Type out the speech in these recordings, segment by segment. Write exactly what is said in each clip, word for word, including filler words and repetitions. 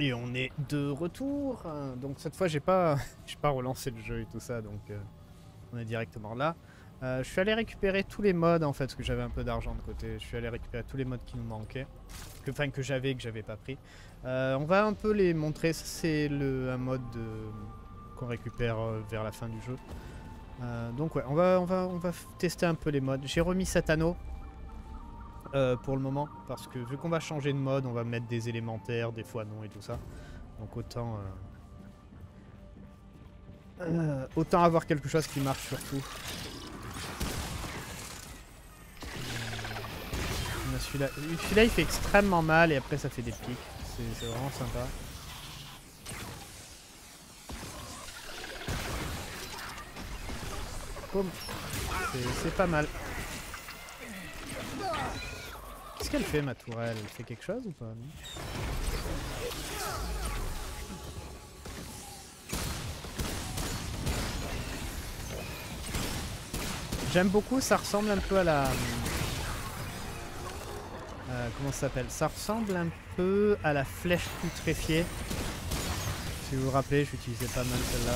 Et on est de retour. Donc cette fois, j'ai pas, j'ai pas relancé le jeu et tout ça, donc euh, on est directement là. Euh, je suis allé récupérer tous les mods en fait, parce que j'avais un peu d'argent de côté. Je suis allé récupérer tous les mods qui nous manquaient, que, enfin que j'avais et que j'avais pas pris. Euh, on va un peu les montrer. Ça c'est le un mode qu'on récupère vers la fin du jeu. Euh, donc ouais, on va, on va, on va tester un peu les mods. J'ai remis cet anneau euh, pour le moment, parce que vu qu'on va changer de mode, on va mettre des élémentaires, des fois non et tout ça. Donc autant... Euh... Euh, autant avoir quelque chose qui marche surtout. Celui-là, celui-là il fait extrêmement mal et après ça fait des pics, c'est vraiment sympa. C'est pas mal. Qu'est-ce qu'elle fait ma tourelle? Elle fait quelque chose ou pas? J'aime beaucoup, ça ressemble un peu à la... Euh, comment ça s'appelle? Ça ressemble un peu à la flèche putréfiée. Si vous vous rappelez, j'utilisais pas mal celle-là.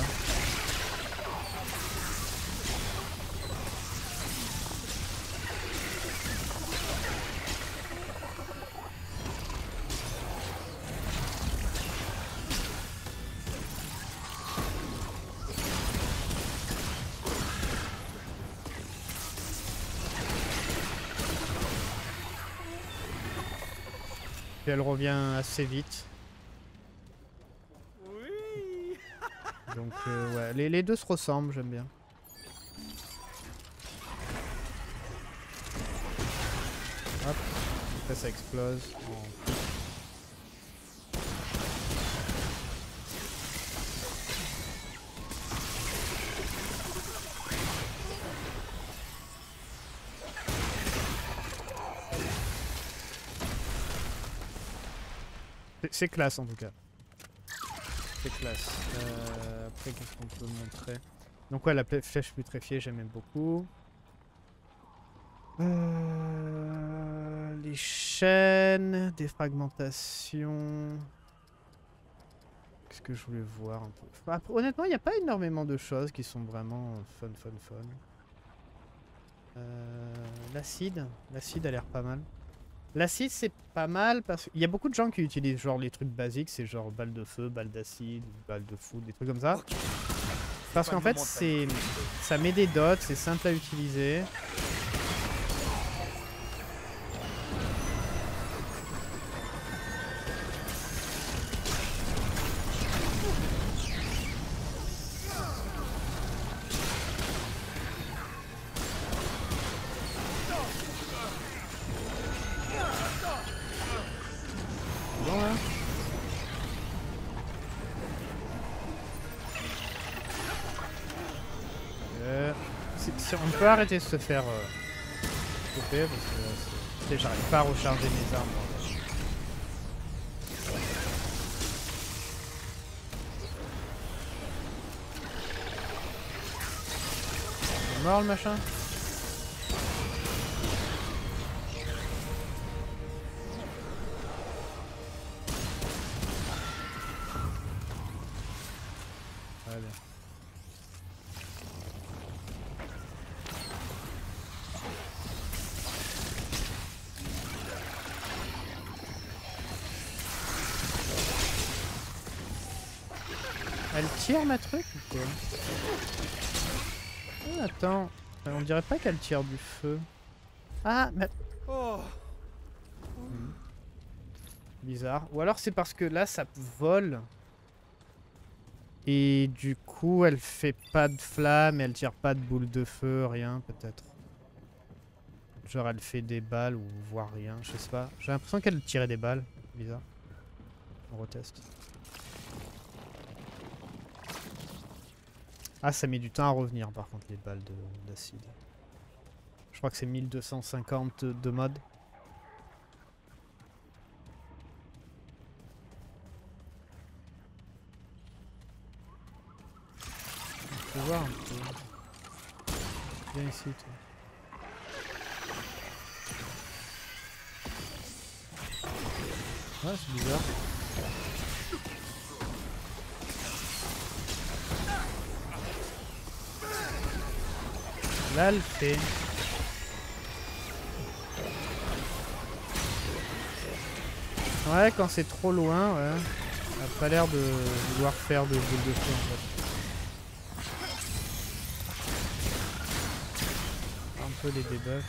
Elle revient assez vite. Oui. Donc euh, ouais, les, les deux se ressemblent, j'aime bien. Hop, après ça explose. Bon. C'est classe en tout cas. C'est classe. Euh, après, qu'est-ce qu'on peut montrer? Donc ouais, la flèche putréfiée, j'aime beaucoup. Euh, les chaînes, des fragmentations. Qu'est-ce que je voulais voir un peu? Après, honnêtement, il n'y a pas énormément de choses qui sont vraiment fun, fun, fun. Euh, L'acide. L'acide a l'air pas mal. L'acide c'est pas mal parce qu'il y a beaucoup de gens qui utilisent genre les trucs basiques, c'est genre balle de feu, balle d'acide, balle de foudre, des trucs comme ça. Parce qu'en fait c'est ça met des dots, c'est simple à utiliser. On peut arrêter de se faire euh, couper parce que euh, j'arrive pas à recharger mes armes. C'est mort le machin? Tire ma truc ou quoi? Oh, attends, on dirait pas qu'elle tire du feu. Ah, mais... Oh. Hmm. Bizarre. Ou alors c'est parce que là ça vole. Et du coup elle fait pas de flamme, elle tire pas de boule de feu, rien peut-être. Genre elle fait des balles ou voire rien, je sais pas. J'ai l'impression qu'elle tirait des balles. Bizarre. On reteste. Ah, ça met du temps à revenir par contre les balles d'acide. Je crois que c'est mille deux cent cinquante de mode. On peut voir un peu. Viens ici toi. Ouais, c'est bizarre. Là, elle fait. Ouais, quand c'est trop loin, ouais. Ça a pas l'air de vouloir faire de boules de feu en fait. Un peu les débuffs.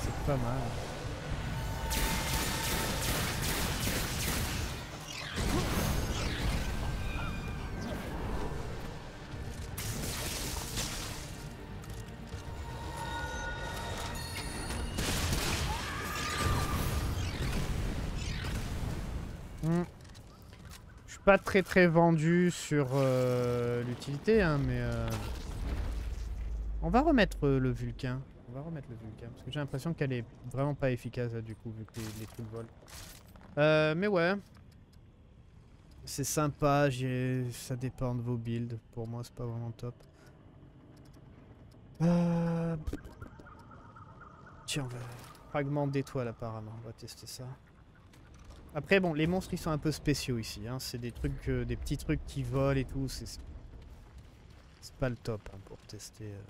C'est pas mal. Pas très très vendu sur euh, l'utilité, hein, mais euh... on va remettre euh, le Vulcain. On va remettre le Vulcain parce que j'ai l'impression qu'elle est vraiment pas efficace là, du coup vu que les, les trucs volent. Euh, mais ouais, c'est sympa. J'ai, ça dépend de vos builds. Pour moi, c'est pas vraiment top. Euh... Tiens, on va fragment d'étoile apparemment. On va tester ça. Après bon, les monstres ils sont un peu spéciaux ici, hein. C'est des trucs, euh, des petits trucs qui volent et tout, c'est c'est pas le top hein, pour tester, euh...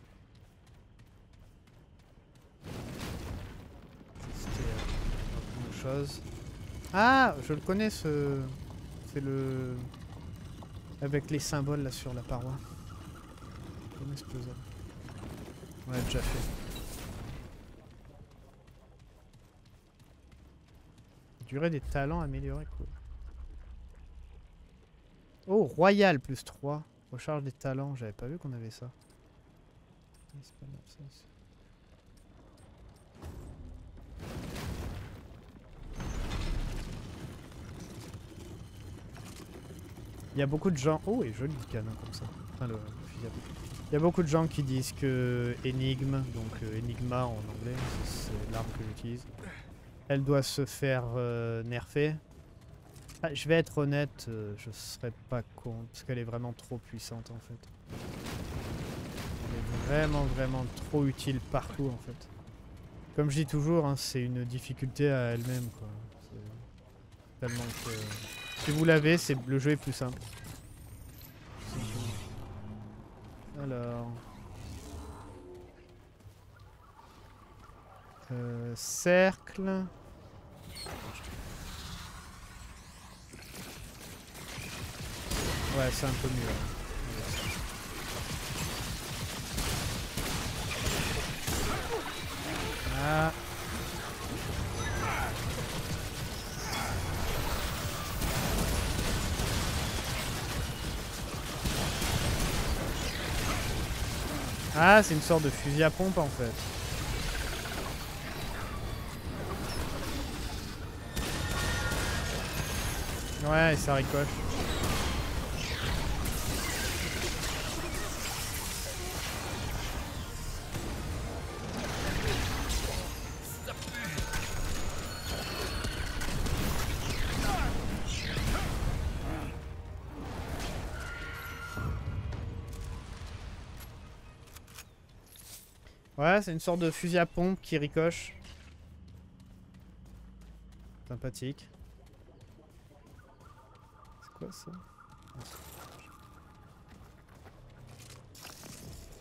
tester euh, autre chose. Ah, je le connais ce, c'est le avec les symboles là sur la paroi. Je connais ce puzzle. Ouais, déjà fait. Durée des talents améliorés, cool. Oh, royal plus trois. Recharge des talents, j'avais pas vu qu'on avait ça. C'est pas mal ça aussi. Il y a beaucoup de gens... Oh, et joli le canon comme ça. Enfin, le, le fusil à pompe. Il y a beaucoup de gens qui disent que Enigme, donc euh, Enigma en anglais, c'est l'arme que j'utilise. Elle doit se faire euh, nerfer. Ah, je vais être honnête, euh, je serais pas contre, parce qu'elle est vraiment trop puissante en fait. Elle est vraiment vraiment trop utile partout en fait. Comme je dis toujours, hein, c'est une difficulté à elle-même quoi. Tellement que... Si vous l'avez, le jeu est plus simple. Alors... Euh, cercle. Ouais, c'est un peu mieux. Hein. Ah. Ah, c'est une sorte de fusil à pompe en fait. Ouais, et ça ricoche. Ouais, c'est une sorte de fusil à pompe qui ricoche. Sympathique. Quoi ça?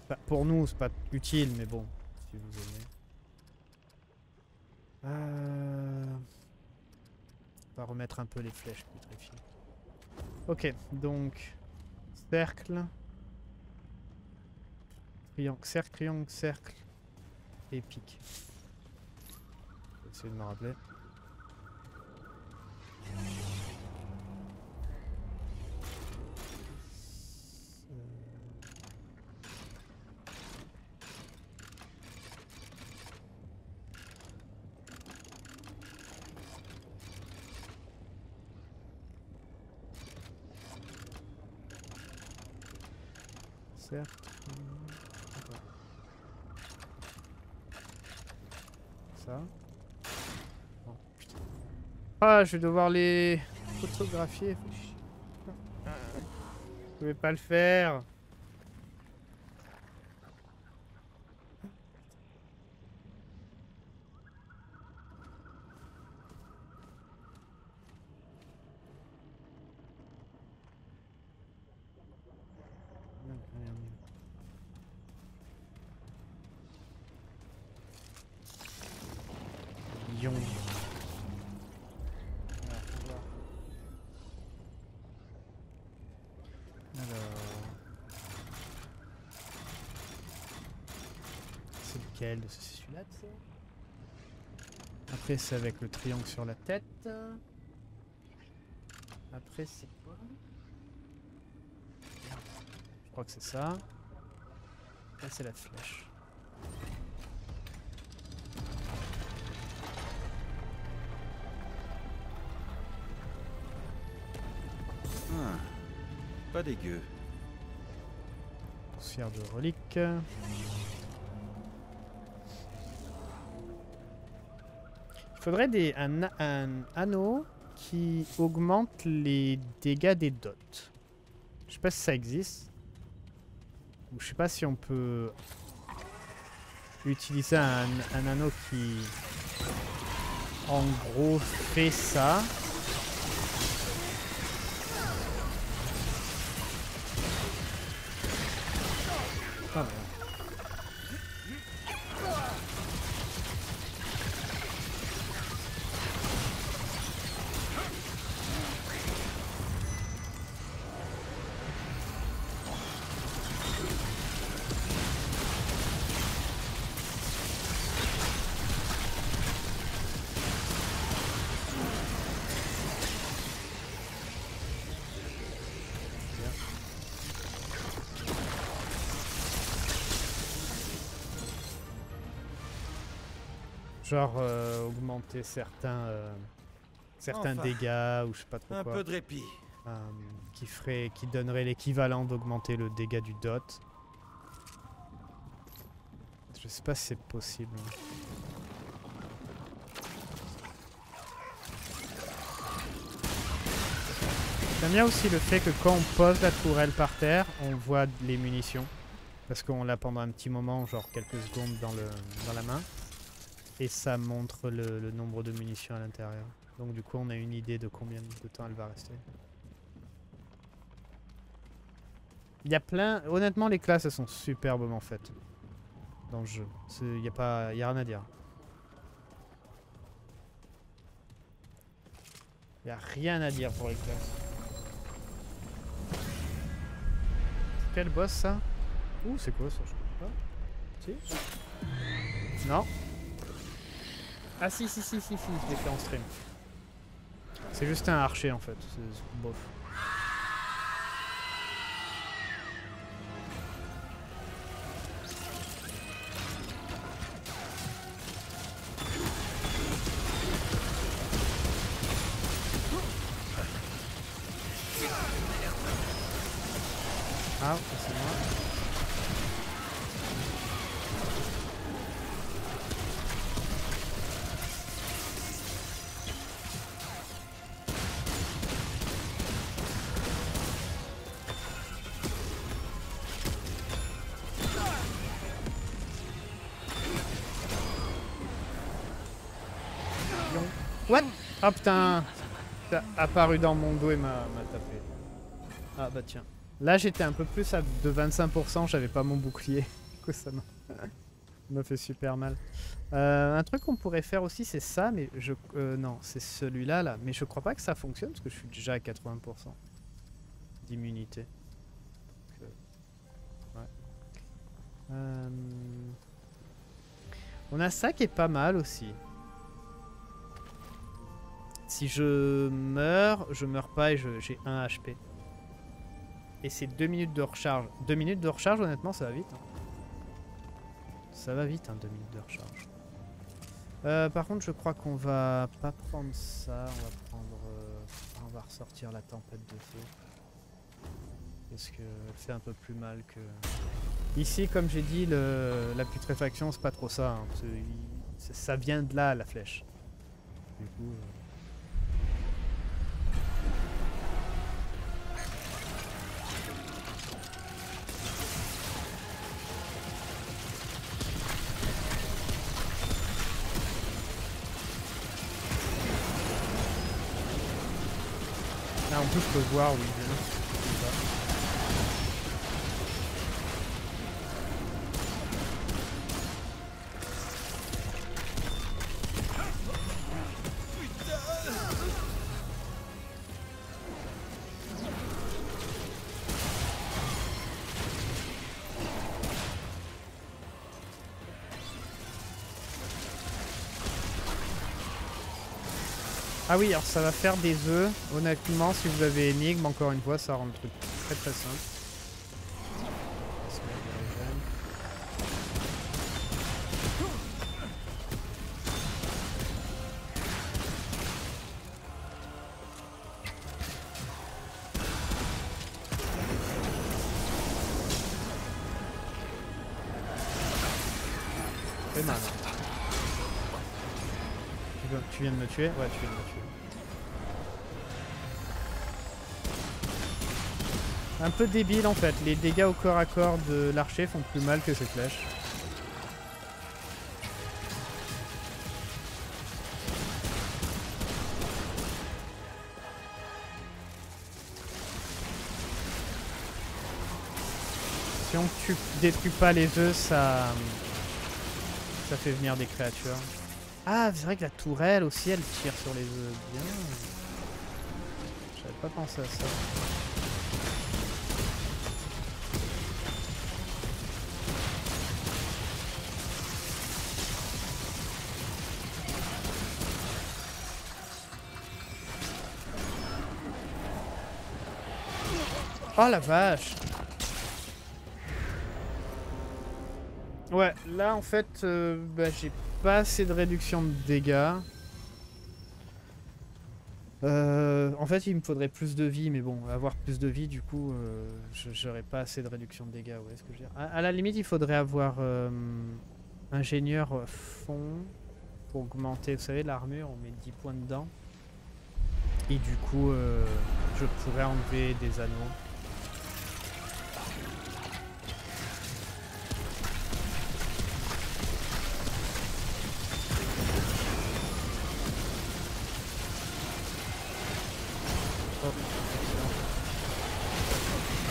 Bah, pour nous c'est pas utile mais bon si vous aimez. Euh... On va remettre un peu les flèches putréfiées. Ok donc cercle, triangle, cercle, triangle, cercle et pique. Je vais essayer de me rappeler. Ça. Oh, putain. Ah, je vais devoir les photographier. Je pouvais pas le faire. Lyon. Ah, faut voir. Alors... C'est lequel? C'est celui-là, tu sais. Après, c'est avec le triangle sur la tête. Après, c'est quoi? Je crois que c'est ça. Là, c'est la flèche. Ah, pas dégueu. Poussière de relique. Il faudrait des, un, un anneau qui augmente les dégâts des dots. Je sais pas si ça existe. Ou je sais pas si on peut utiliser un, un anneau qui en gros fait ça. Ah ouais. Genre euh, augmenter certains euh, certains enfin, dégâts ou je sais pas trop un quoi. Un peu de répit. Euh, qui ferait, qui donnerait l'équivalent d'augmenter le dégât du dot. Je sais pas si c'est possible. J'aime bien aussi le fait que quand on pose la tourelle par terre, on voit les munitions. Parce qu'on l'a pendant un petit moment, genre quelques secondes dans, le, dans la main. Et ça montre le, le nombre de munitions à l'intérieur. Donc du coup on a une idée de combien de temps elle va rester. Il y a plein... Honnêtement les classes elles sont superbement faites. Dans le jeu. Il n'y a pas... Il n'y a rien à dire. Il n'y a rien à dire pour les classes. C'est quel boss ça? Ouh c'est quoi ça? Je ne sais pas. Si. Non. Ah si si si si si, je l'ai fait en stream. C'est juste un archer en fait, c'est bof. Ah, c'est moi. Ah putain, ça a apparu dans mon dos et m'a tapé. Ah bah tiens. Là j'étais un peu plus à de vingt-cinq pour cent, j'avais pas mon bouclier. Du coup ça m'a fait super mal. Euh, un truc qu'on pourrait faire aussi c'est ça, mais je... Euh, non, c'est celui-là là. Mais je crois pas que ça fonctionne parce que je suis déjà à quatre-vingts pour cent d'immunité. Ouais. Euh... On a ça qui est pas mal aussi. Si je meurs, je meurs pas et j'ai un H P. Et c'est deux minutes de recharge. deux minutes de recharge, honnêtement, ça va vite. Hein. Ça va vite, hein, deux minutes de recharge. Euh, par contre, je crois qu'on va pas prendre ça. On va prendre... Euh, on va ressortir la tempête de feu. Parce que elle fait un peu plus mal que... Ici, comme j'ai dit, le, la putréfaction, c'est pas trop ça. Hein, parce que il, ça vient de là, la flèche. Du coup... Euh, je peux voir où il vient. Ah oui, alors ça va faire des œufs. Honnêtement, si vous avez énigme, encore une fois, ça rend le truc très très simple. Tu viens de me tuer? Ouais, tu viens de me tuer. Un peu débile en fait, les dégâts au corps à corps de l'archer font plus mal que ces flèches. Si on tue, détruit pas les œufs, ça, ça fait venir des créatures. Ah, c'est vrai que la tourelle aussi, elle tire sur les œufs. Bien. J'avais pas pensé à ça. Oh la vache! Ouais, là en fait, euh, bah, j'ai pas assez de réduction de dégâts. Euh, en fait, il me faudrait plus de vie, mais bon, avoir plus de vie, du coup, euh, j'aurais pas assez de réduction de dégâts. Ouais, ce que je veux dire. À, à la limite, il faudrait avoir euh, ingénieur fond pour augmenter, vous savez, l'armure, on met dix points dedans. Et du coup, euh, je pourrais enlever des anneaux.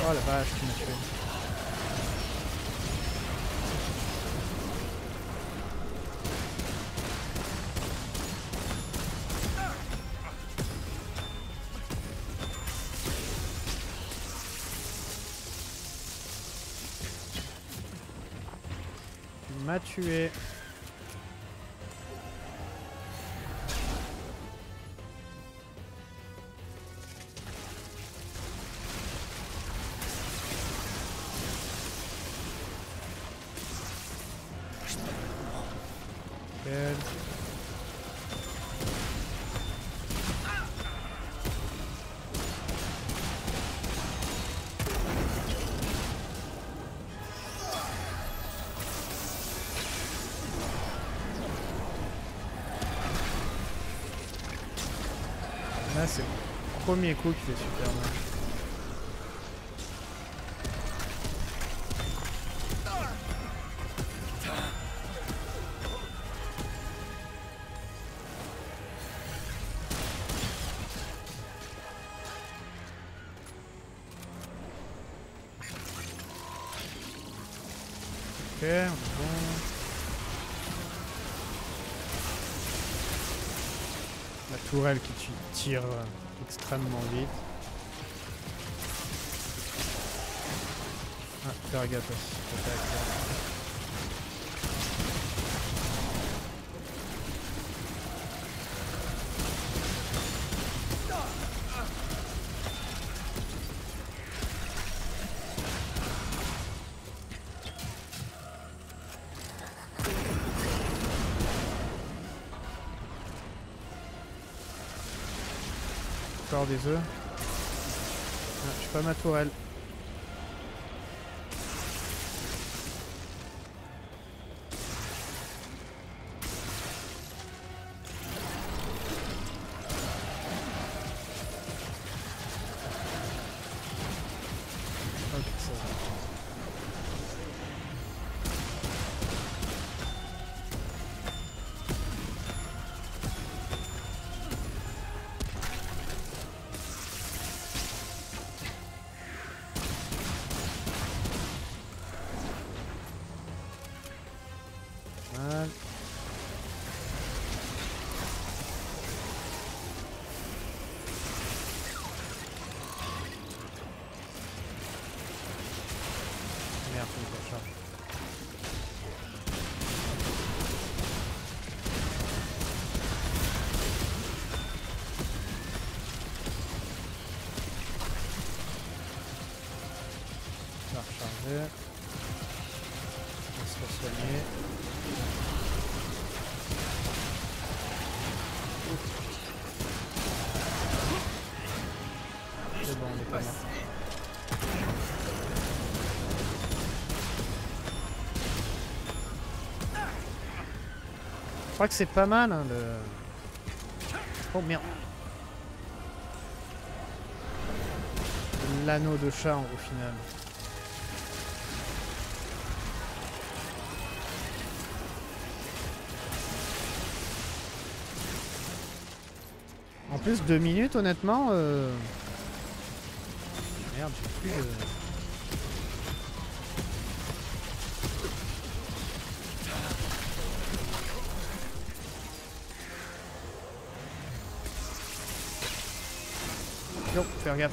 Oh la vache, tu m'as tué. Tu m'as tué. Là c'est le premier coup qui fait super mal. Tourelle qui tire extrêmement vite. Ah, faire gaffe. Des œufs. Ah, je suis pas ma tourelle. faire. On se fait soigner. C'est bon, on est pas mal. Je crois que c'est pas mal, hein, le... Oh merde. L'anneau de chat, au final. En plus, deux minutes, honnêtement... Euh... Merde, j'ai plus de... Non, fais gaffe.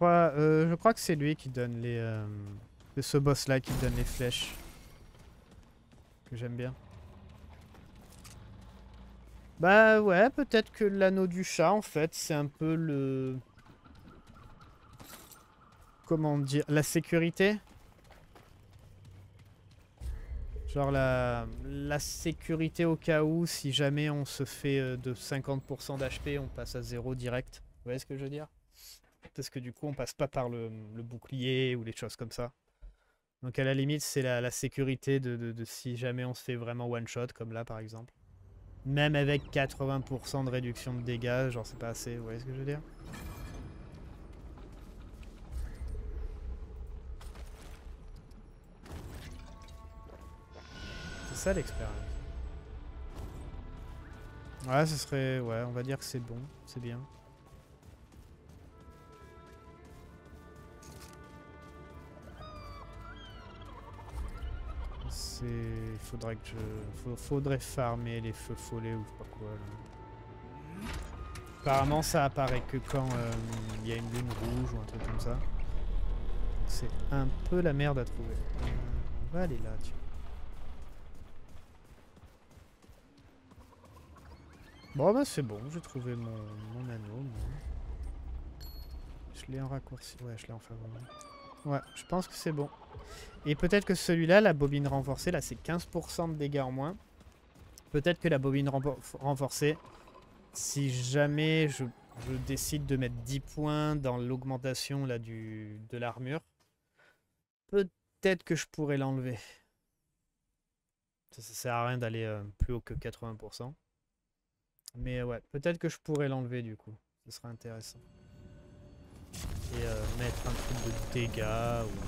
Euh, je crois que c'est lui qui donne les... Euh, c'est ce boss-là qui donne les flèches. Que j'aime bien. Bah ouais, peut-être que l'anneau du chat, en fait, c'est un peu le... Comment dire? La sécurité? Genre la, la sécurité au cas où, si jamais on se fait de cinquante pour cent d'H P, on passe à zéro direct. Vous voyez ce que je veux dire ? Parce que du coup on passe pas par le, le bouclier ou les choses comme ça. Donc à la limite c'est la, la sécurité de, de, de si jamais on se fait vraiment one shot comme là par exemple. Même avec quatre-vingts pour cent de réduction de dégâts, genre c'est pas assez, vous voyez ce que je veux dire? C'est ça l'expérience. Ouais ce serait... Ouais on va dire que c'est bon, c'est bien. Il faudrait que je... Faudrait farmer les feux follets ou je sais pas quoi. Là. Apparemment ça apparaît que quand il euh, y a une lune rouge ou un truc comme ça. C'est un peu la merde à trouver. On va aller là, tiens. Bon bah c'est bon, j'ai trouvé mon, mon anneau. Bon. Je l'ai en raccourci. Ouais, je l'ai en favori. Ouais, je pense que c'est bon. Et peut-être que celui-là, la bobine renforcée, là c'est quinze pour cent de dégâts en moins. Peut-être que la bobine renforcée, si jamais je, je décide de mettre dix points dans l'augmentation là du de l'armure, peut-être que je pourrais l'enlever. Ça, ça sert à rien d'aller euh, plus haut que quatre-vingts pour cent. Mais ouais, peut-être que je pourrais l'enlever du coup. Ce serait intéressant. Et euh, mettre un truc de dégâts ou...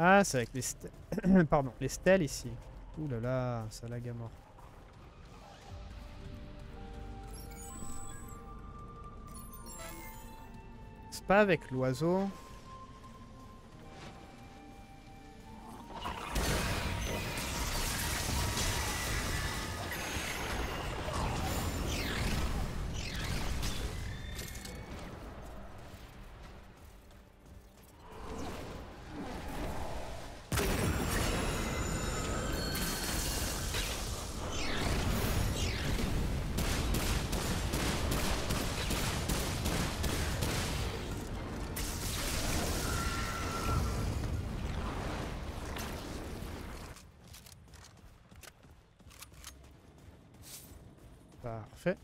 Ah, c'est avec les stèles. Pardon, les stèles ici. Ouh là là, ça lag à mort. C'est pas avec l'oiseau. Parfait.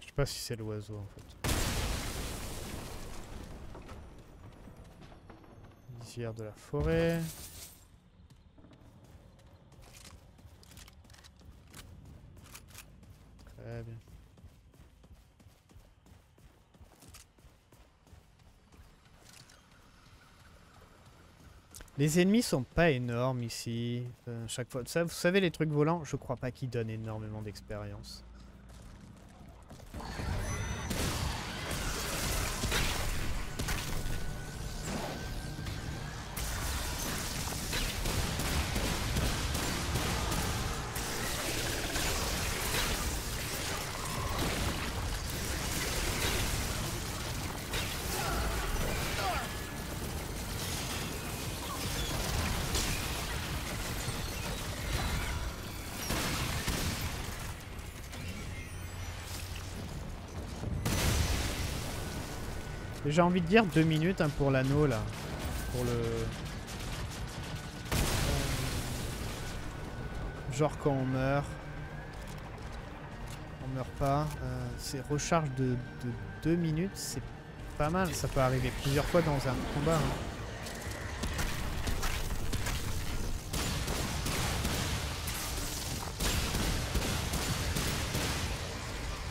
Je sais pas si c'est l'oiseau en fait. Lisière de la forêt. Très bien. Les ennemis sont pas énormes ici. Euh, chaque fois, ça, vous savez, les trucs volants, je crois pas qu'ils donnent énormément d'expérience. J'ai envie de dire deux minutes hein, pour l'anneau là. Pour le... Genre quand on meurt. On meurt pas. Euh, c'est recharge de, de deux minutes. C'est pas mal. Ça peut arriver plusieurs fois dans un combat. Hein.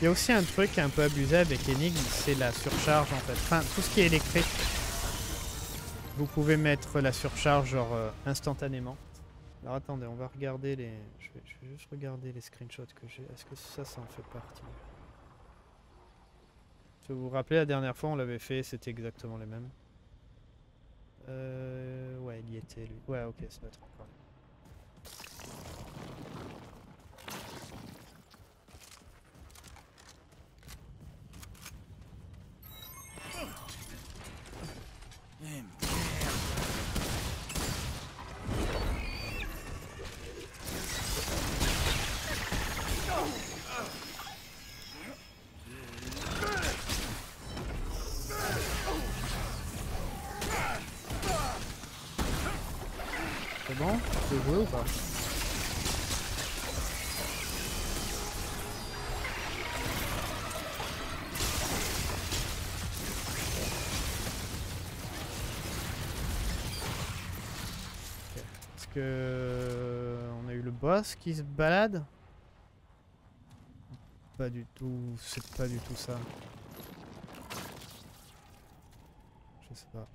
Il y a aussi un truc un peu abusé avec Enigma, c'est la surcharge en fait. Enfin, tout ce qui est électrique, vous pouvez mettre la surcharge genre euh, instantanément. Alors attendez, on va regarder les... Je vais, je vais juste regarder les screenshots que j'ai. Est-ce que ça, ça en fait partie? Si vous vous rappelez, la dernière fois on l'avait fait, c'était exactement les mêmes. Euh... Ouais, il y était lui. Ouais, ok, ça va être encore. C'est bon? C'est joué ou pas? Que... On a eu le boss qui se balade. Pas du tout, c'est pas du tout ça. Je sais pas.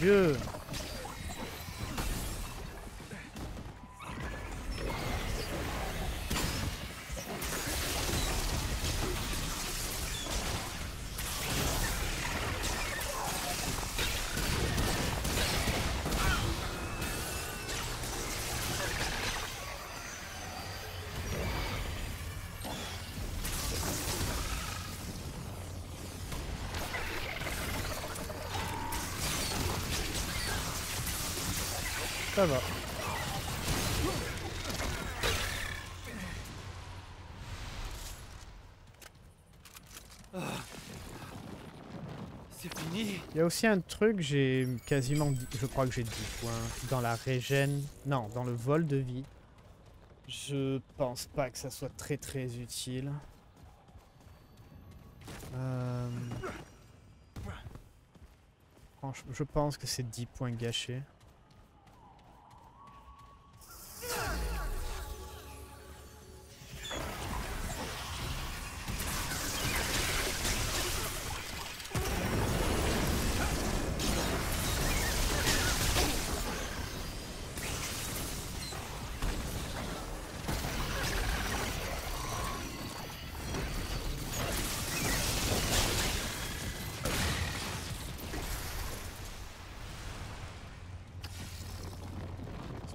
Dieu. Ça va. C'est fini. Il y a aussi un truc, j'ai quasiment, je crois que j'ai dix points dans la régène, non, dans le vol de vie. Je pense pas que ça soit très très utile. Euh... Franchement, je pense que c'est dix points gâchés.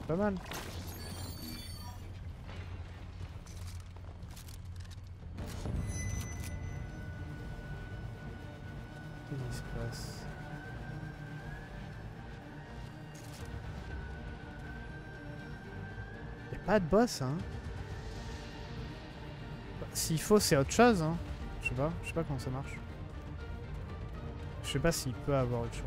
Pas mal. Qu'est-ce qui se passe? Y'a pas de boss, hein. Bah, s'il faut, c'est autre chose, hein. Je sais pas, je sais pas comment ça marche. Je sais pas s'il peut avoir autre chose.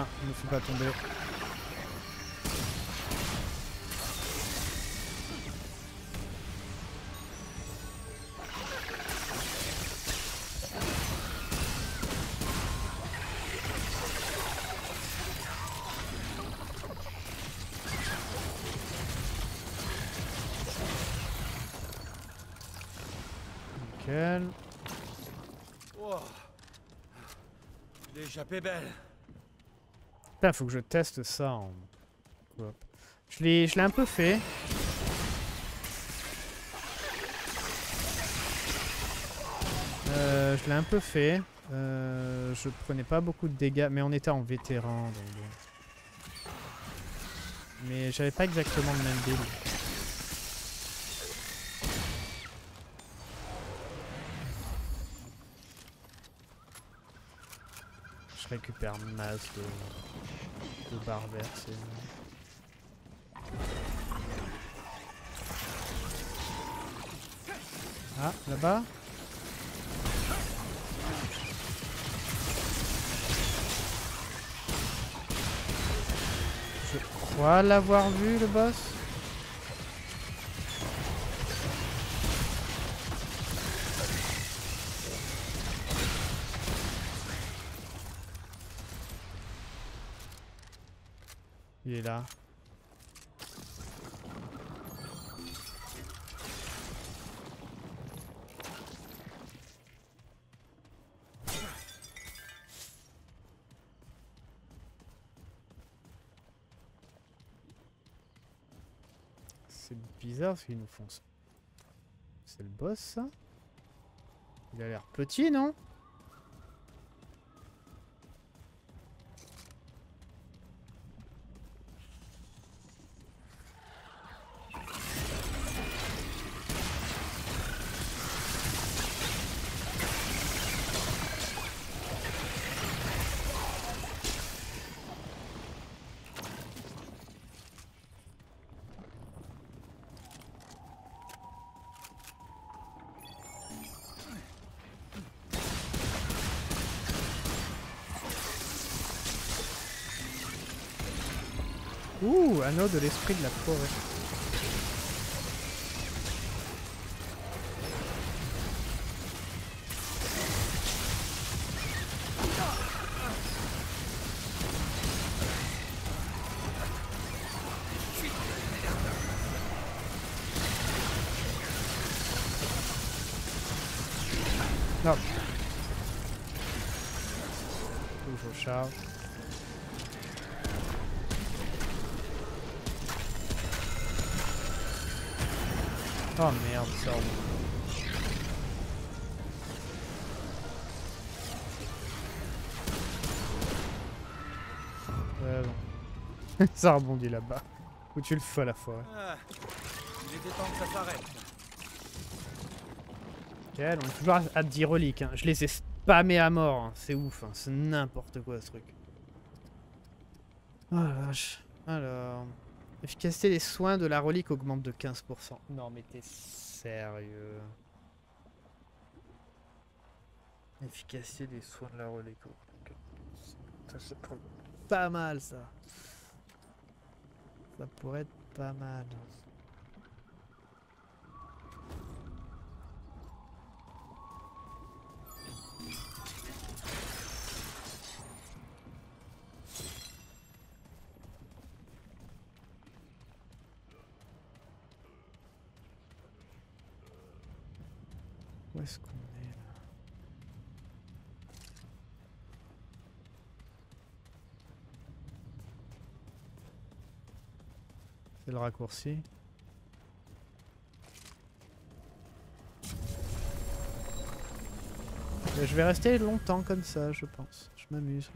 Putain, il me faut pas tomber. L'échappée belle. Putain, faut que je teste ça en coop. Je l'ai, je l'ai un peu fait. Euh, je l'ai un peu fait. Euh, je prenais pas beaucoup de dégâts, mais on était en vétéran. Donc bon. Mais j'avais pas exactement le même début. Je récupère masse de, de barres vertes. Ah, là-bas. Je crois l'avoir vu, le boss. Il est là. C'est bizarre ce qu'ils nous foncent. C'est le boss, ça? Il a l'air petit, non? Ouh, anneau de l'esprit de la forêt. Non. Toujours charge. Oh merde, ça. Euh, bon. Ça rebondit là-bas. Où tu le fais à la forêt. Ah, il était temps que ça s'arrête. Ok, on est toujours à dix reliques. Hein. Je les ai spammés à mort. Hein. C'est ouf. Hein. C'est n'importe quoi ce truc. Oh la vache. Alors. Efficacité des soins de la relique augmente de quinze pour cent. Non mais t'es sérieux. Efficacité des soins de la relique augmente de quinze pour cent. Ça pourrait être pas mal ça. Ça pourrait être pas mal. Où est-ce qu'on est là? C'est le raccourci. Et je vais rester longtemps comme ça, je pense. Je m'amuse.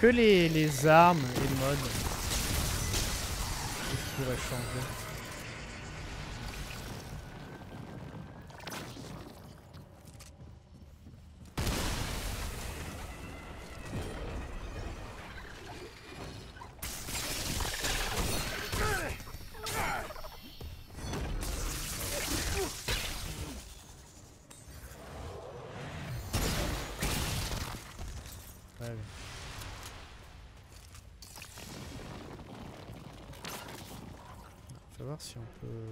Que les, les armes et le mode je pourrais changer. Allez. On va voir si on peut...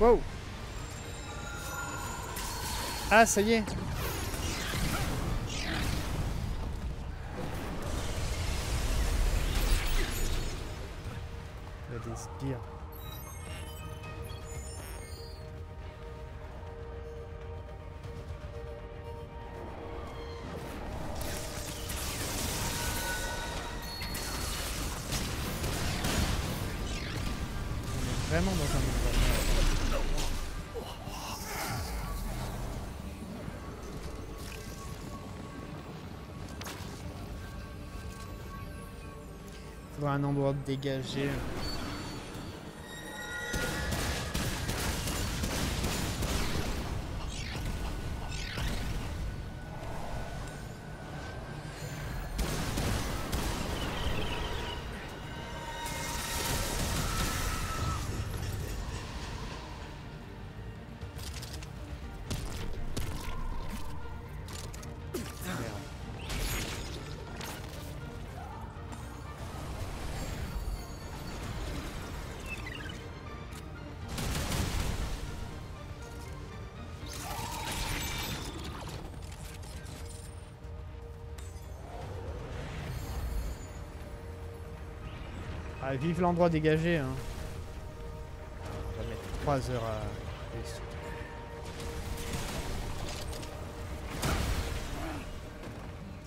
Wow. Ah, ça y est. Il y a des sbires. On est vraiment dans un endroit. Un endroit dégagé. Ah, vive l'endroit dégagé, hein. On va mettre trois heures à...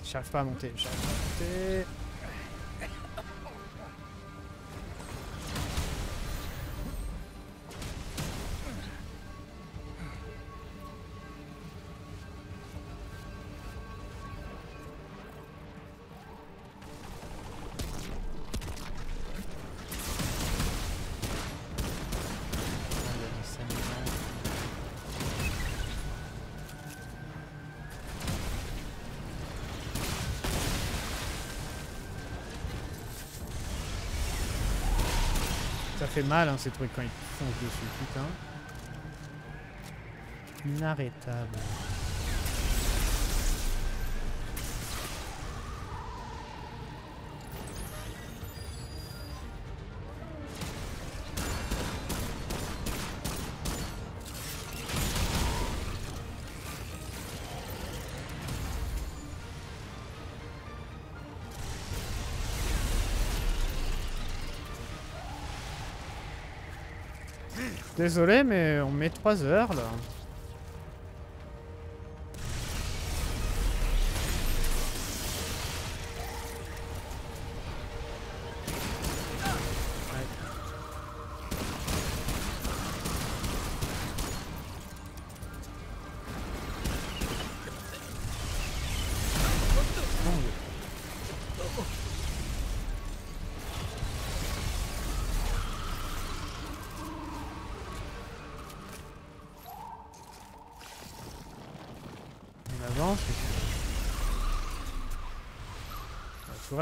J'arrive pas à monter, j'arrive pas à monter... Ça fait mal, hein, ces trucs quand ils foncent dessus, putain. Inarrêtable. Désolé, mais on met trois heures là.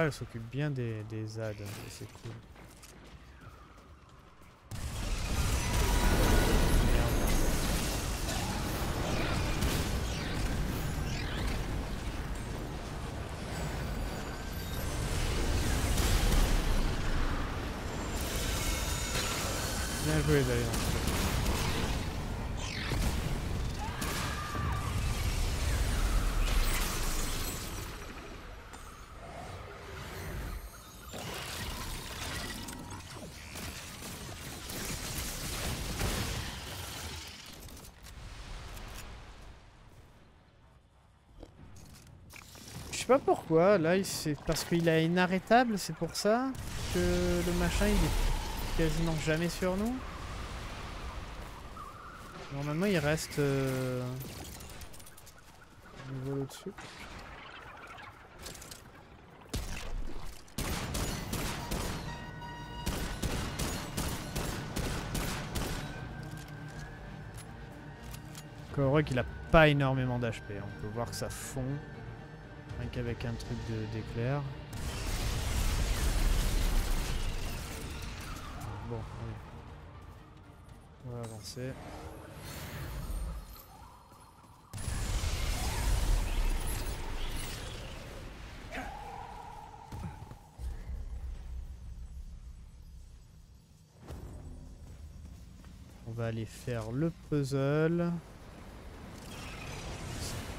Elle s'occupe bien des, des Z A D, c'est cool. Bien joué d'ailleurs. Je sais pas pourquoi, là c'est parce qu'il est inarrêtable, c'est pour ça que le machin il est quasiment jamais sur nous. Normalement il reste euh... une voile au-dessus. Encore heureux qu'il a pas énormément d'H P, on peut voir que ça fond, rien qu'avec un truc d'éclair. Bon, allez. On va avancer. On va aller faire le puzzle.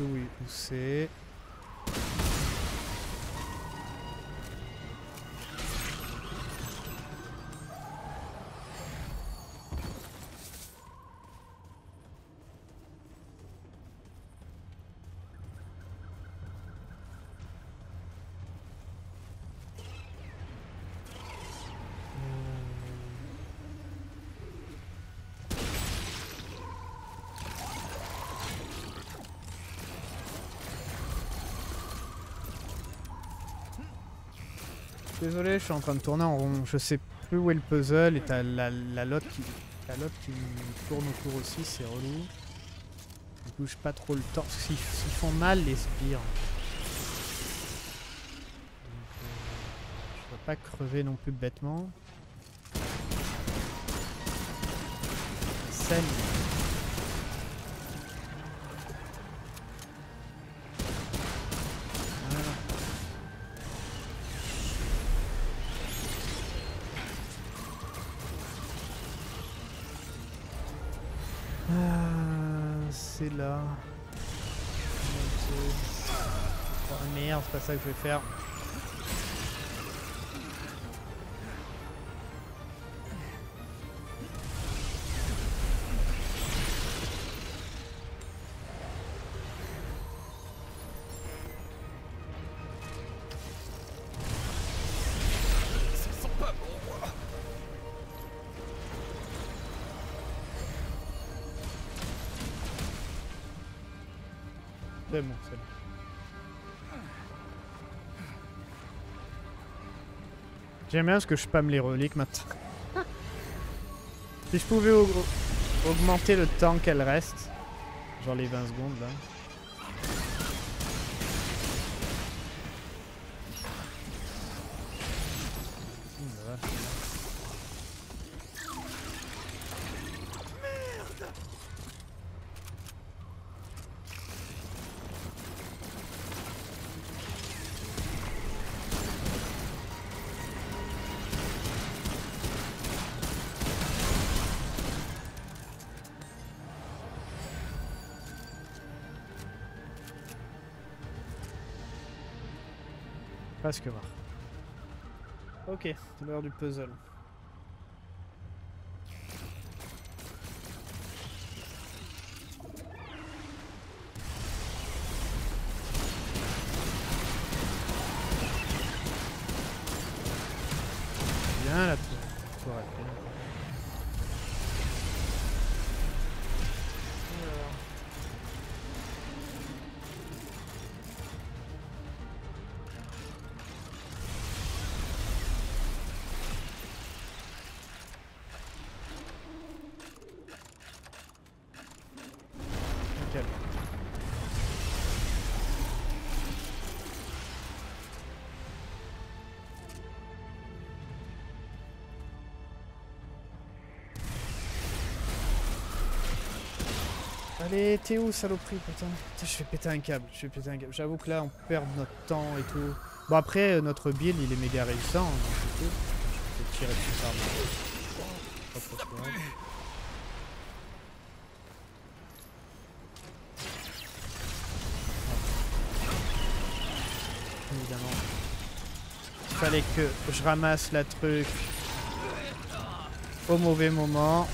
Oui, où c'est? Désolé, je suis en train de tourner en rond, je sais plus où est le puzzle et t'as la, la lotte qui, la lotte qui tourne autour aussi, c'est relou. Je bouge pas trop le torse, s'ils font mal les sbires. Donc, euh, je dois pas crever non plus bêtement. Salut. Là. Oh merde, c'est pas ça que je vais faire. C'est bon, c'est bon. J'aime bien parce que je spamme les reliques maintenant. Si je pouvais aug augmenter le temps qu'elle reste, genre les vingt secondes là. Que voir. Ok, c'est l'heure du puzzle. Bien la tour. Allez, t'es où, saloperie, putain, putain, je vais péter un câble, je vais péter un câble. J'avoue que là, on perd notre temps et tout. Bon, après, notre build, il est méga réussissant. Je vais tirer dessus par moi. Évidemment. Il fallait que je ramasse la truc au mauvais moment.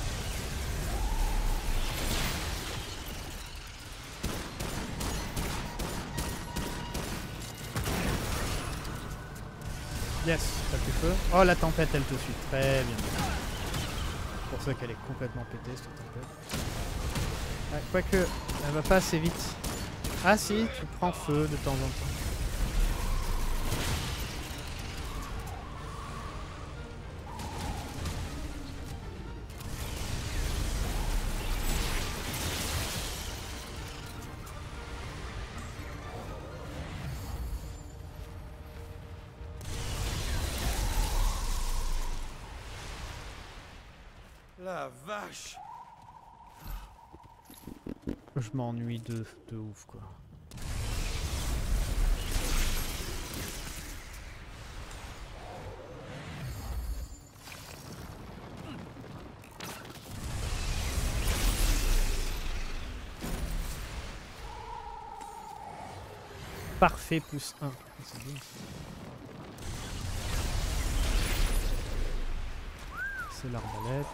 Yes, ça fait feu. Oh, la tempête, elle, tout de suite. Très bien. C'est pour ça qu'elle est complètement pétée, cette tempête. Ah, quoique, elle va pas assez vite. Ah si, tu prends feu de temps en temps. La vache! Je m'ennuie de, de ouf quoi. Parfait, plus un. C'est bien. C'est l'arbalète.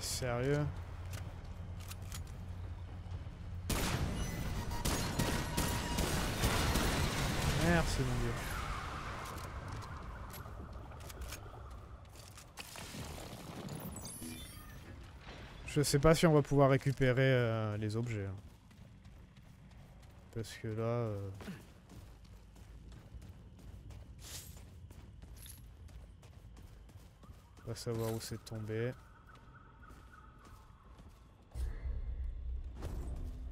Sérieux? Merci mon dieu. Je sais pas si on va pouvoir récupérer euh, les objets. Hein. Parce que là... Euh... on va savoir où c'est tombé.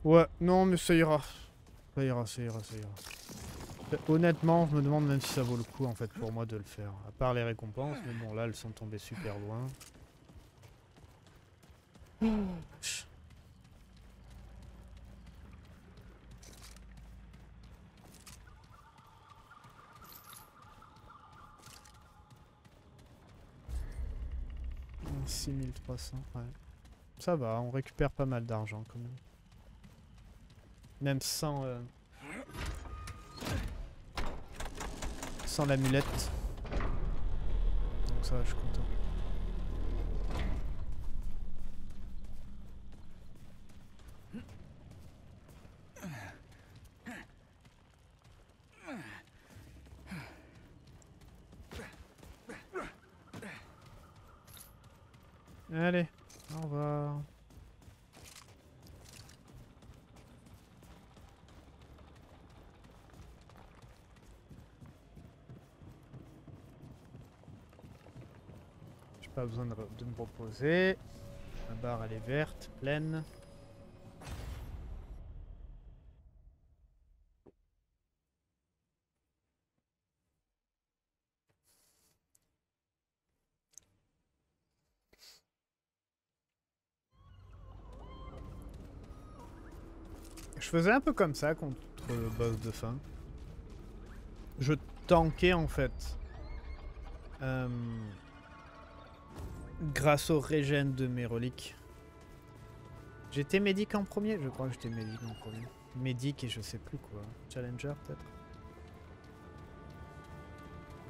Ouais, non mais ça ira. Ça ira, ça ira, ça ira. Honnêtement, je me demande même si ça vaut le coup en fait pour moi de le faire. À part les récompenses, mais bon là elles sont tombées super loin. six mille trois cents, ouais. Ça va, on récupère pas mal d'argent quand même. Même sans... Euh sans l'amulette. Donc ça va, je suis content. Allez, au revoir. Pas besoin de, de me proposer. La barre elle est verte, pleine. Je faisais un peu comme ça contre le boss de fin. Je tankais en fait. Euh... Grâce au régène de mes reliques. J'étais médic en premier, je crois que j'étais médic en premier. Médic et je sais plus quoi. Challenger peut-être.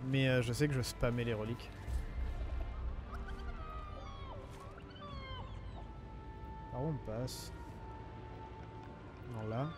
Mais euh, je sais que je spammais les reliques. Par où on passe? Non là.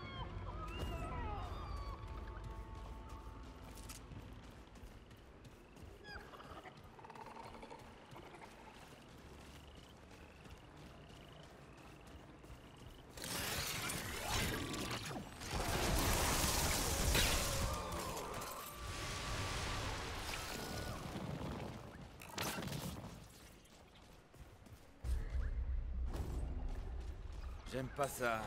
J'aime pas ça.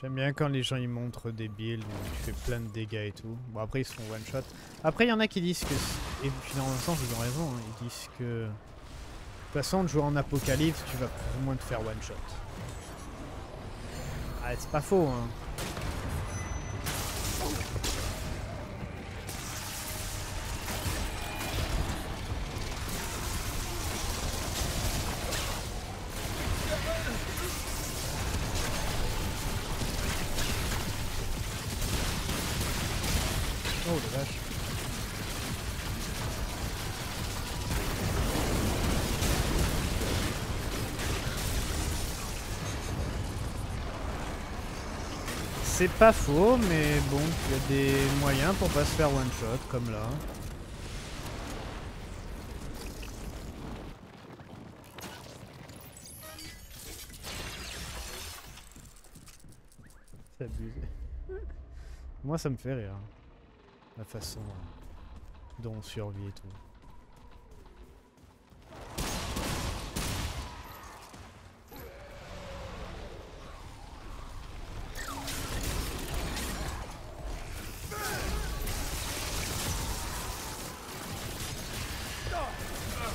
J'aime bien quand les gens ils montrent des builds, tu fais plein de dégâts et tout. Bon après ils se font one shot. Après il y en a qui disent que... Et puis dans un sens ils ont raison, hein. Ils disent que... De toute façon de jouer en apocalypse tu vas plus ou moins te faire one shot. Ah c'est pas faux hein. C'est pas faux, mais bon, il y a des moyens pour pas se faire one shot comme là. C'est abusé. Moi ça me fait rire. La façon dont on survit et tout.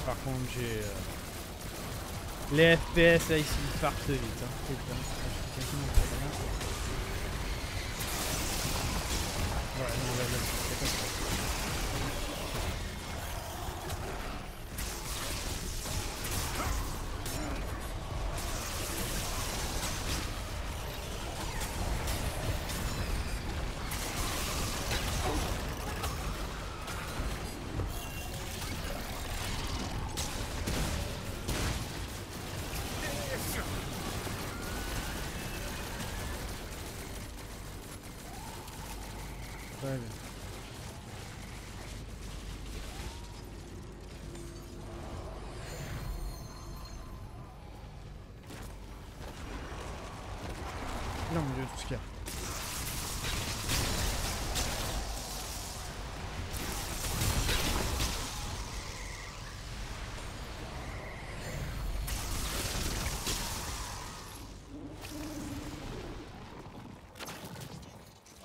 Par contre j'ai... Euh... Les F P S là ici ils partent vite hein. Putain, je suis voilà, non, là, là, c'est comme ça. Non, mon dieu, tout ce qu'il y a.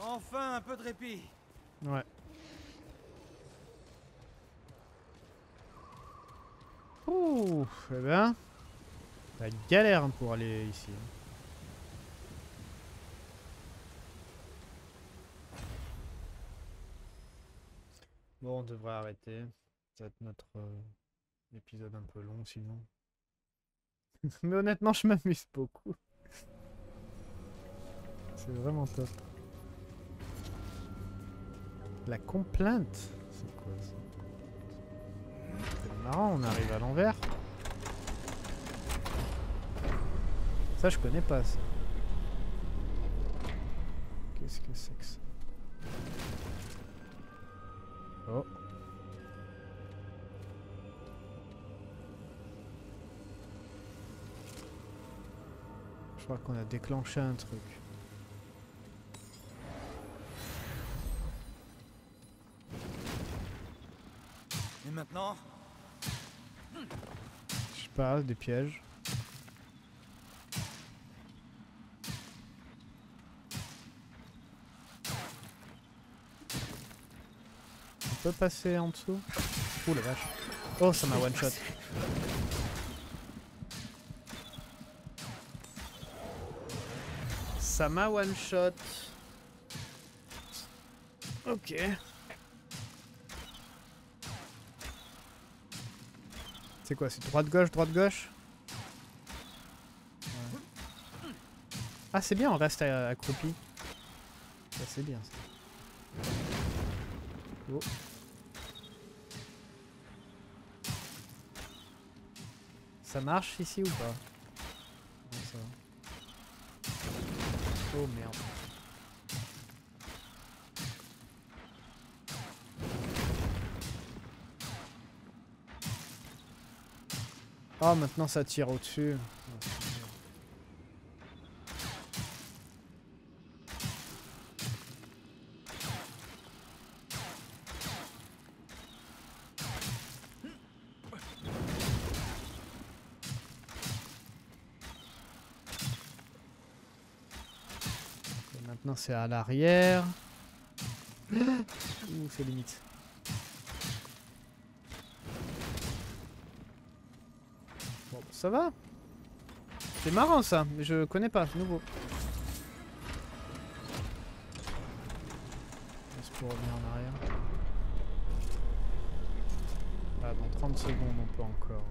Enfin, un peu de répit. Ouais. Ouh, eh ben... La galère pour aller ici. Bon, on devrait arrêter. Ça va être notre euh, épisode un peu long, sinon. Mais honnêtement, je m'amuse beaucoup. C'est vraiment top. La complainte, c'est quoi ça? C'est marrant, on arrive à l'envers. Ça, je connais pas ça. Qu'est-ce que c'est que ça? Oh. Je crois qu'on a déclenché un truc. Et maintenant? Je sais pas, des pièges. On peut passer en dessous. Ouh la vache. Oh ça m'a one shot. Ça m'a one shot. Ok. C'est quoi, c'est droite gauche, droite gauche ouais. Ah c'est bien, on reste accroupi. Ça c'est bien ça. Oh. Ça marche ici ou pas? Non, ça va. Oh merde. Oh maintenant ça tire au-dessus. Maintenant c'est à l'arrière. Ouh, c'est limite. Bon, ça va. C'est marrant ça, mais je connais pas, c'est nouveau. Est-ce qu'on revient en arrière? Ah, dans trente secondes on peut encore...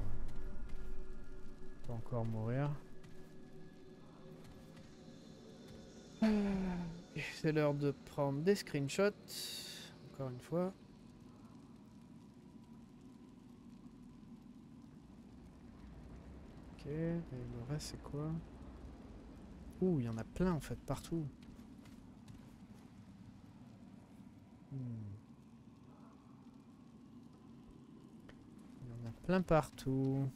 On peut encore mourir. C'est l'heure de prendre des screenshots, encore une fois. Ok, et le reste c'est quoi? Ouh, il y en a plein en fait, partout. Il y en a plein partout.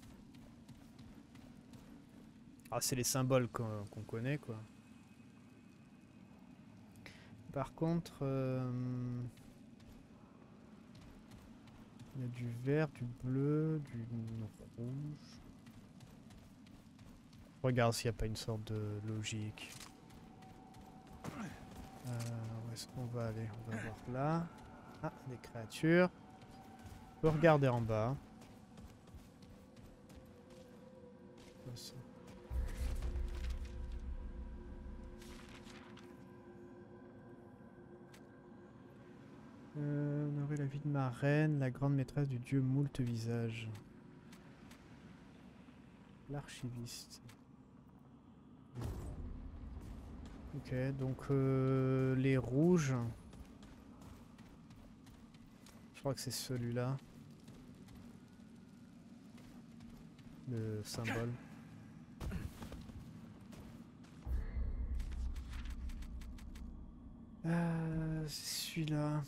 Ah, c'est les symboles qu'on qu'on connaît, quoi. Par contre, euh, il y a du vert, du bleu, du rouge. Regarde s'il n'y a pas une sorte de logique. Euh, où est-ce qu'on va aller? On va voir là. Ah, des créatures. On peut regarder en bas. Euh, on aurait la vie de ma reine, la grande maîtresse du dieu moult visage. L'archiviste. Ok, donc euh, les rouges. Je crois que c'est celui-là. Le symbole. Euh, celui-là.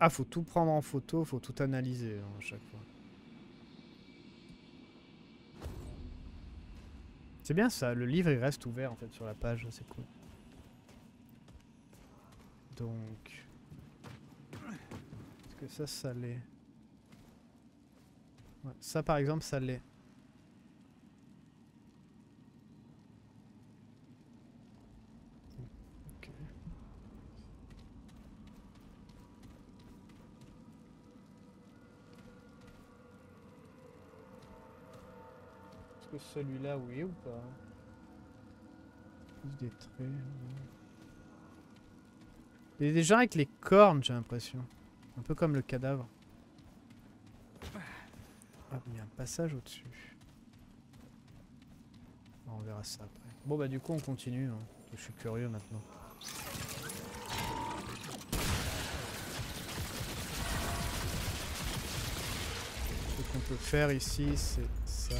Ah, faut tout prendre en photo, faut tout analyser hein, à chaque fois. C'est bien ça, le livre il reste ouvert en fait sur la page, c'est cool. Donc... Est-ce que ça, ça l'est? Ouais, ça par exemple, ça l'est. Celui-là, oui ou pas? Plus des traits. Il y a des gens avec les cornes, j'ai l'impression. Un peu comme le cadavre. Ah, il y a un passage au-dessus. Bon, on verra ça après. Bon, bah, du coup, on continue. Hein. Je suis curieux maintenant. Ce qu'on peut faire ici, c'est ça.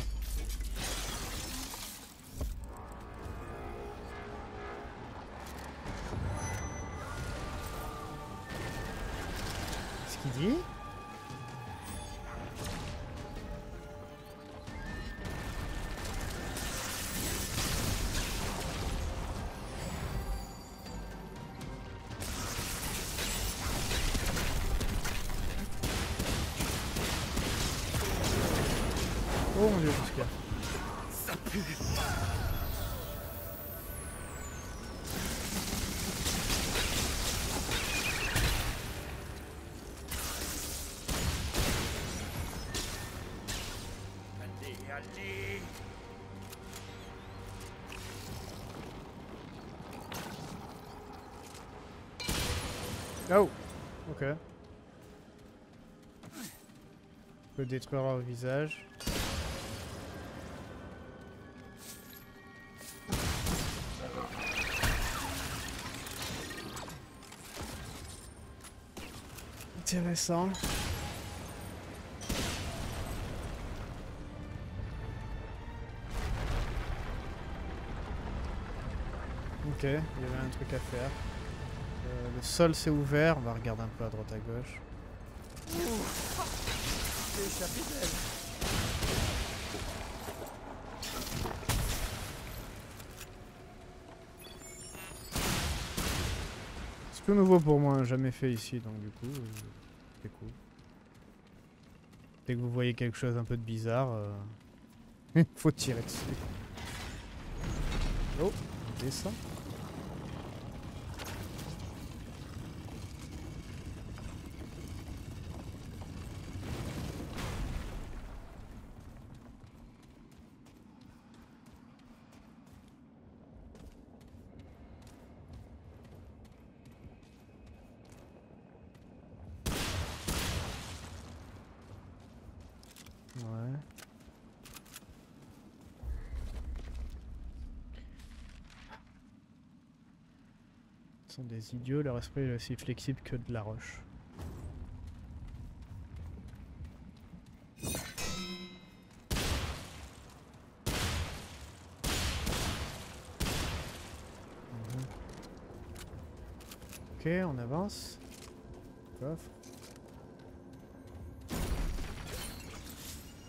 Oh mon dieu, jusqu'à. Ça pue. Oh, ok. On peut détruire leur visage. Intéressant. Ok, il y avait un truc à faire. Euh, le sol s'est ouvert, on va regarder un peu à droite à gauche. J'ai échappé d'elle. C'est tout nouveau pour moi, jamais fait ici, donc du coup, euh, c'est cool. Dès que vous voyez quelque chose un peu de bizarre, euh, faut tirer dessus. Oh, on descend. Des idiots, leur esprit est aussi flexible que de la roche. Mmh. Ok, Ok, on avance. Coffre.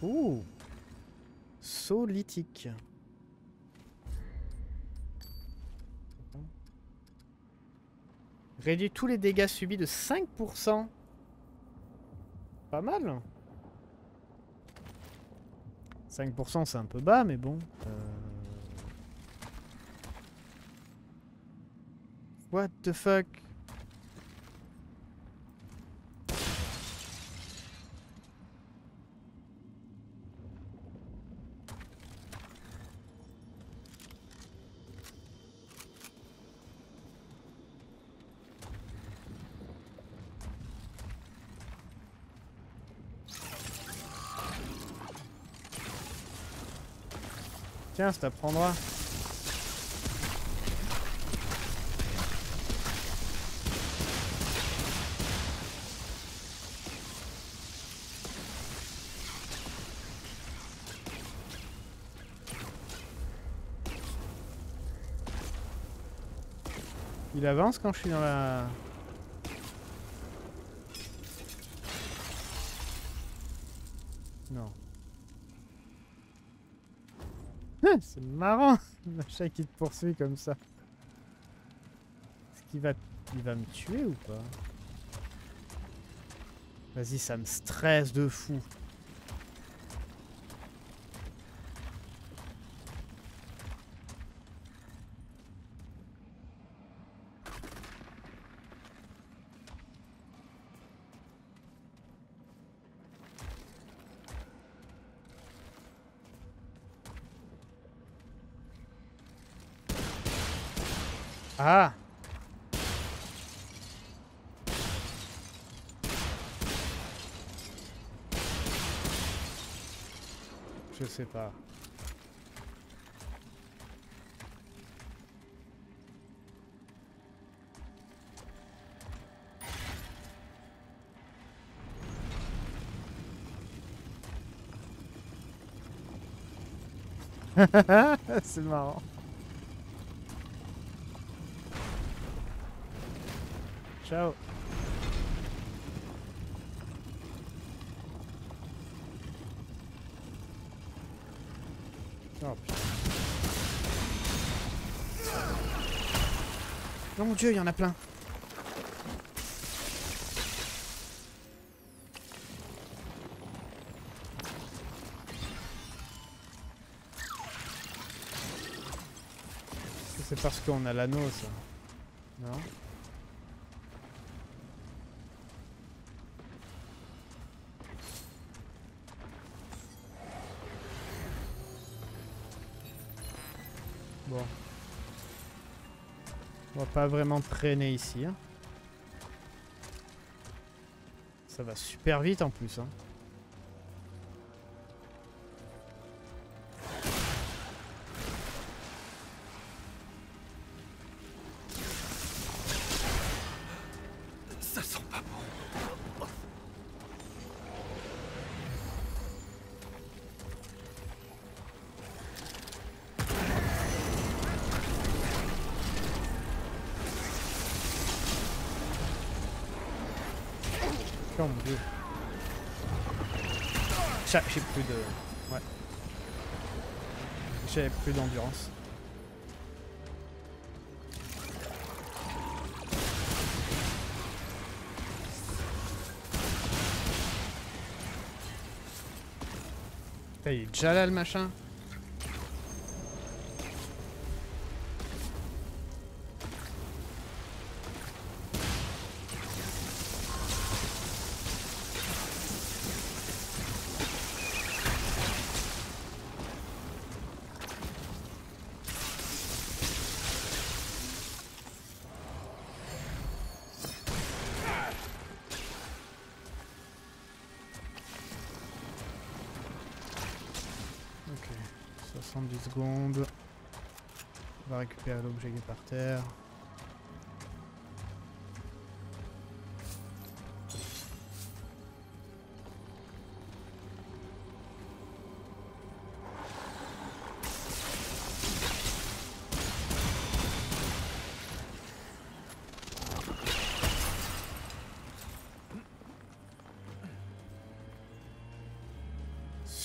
Ouh. Solithique. Réduit tous les dégâts subis de cinq pour cent. Pas mal. cinq pour cent c'est un peu bas, mais bon. Euh... What the fuck? Tiens, ça t'apprendra. Il avance quand je suis dans la... Non. C'est marrant, le chat qui te poursuit comme ça. Est-ce qu'il va, il va me tuer ou pas? Vas-y, ça me stresse de fou. Ah. Je sais pas. C'est marrant. Ciao. Oh putain. Oh mon dieu, il y en a plein. C'est parce qu'on a l'anneau, ça. Non ? On va pas vraiment traîner ici. Hein. Ça va super vite en plus. Hein. Ça sent pas bon. Oh mon dieu. J'ai plus de... Ouais. J'avais plus d'endurance. Putain, il est déjà là le machin. soixante-dix secondes. On va récupérer l'objet qui est par terre.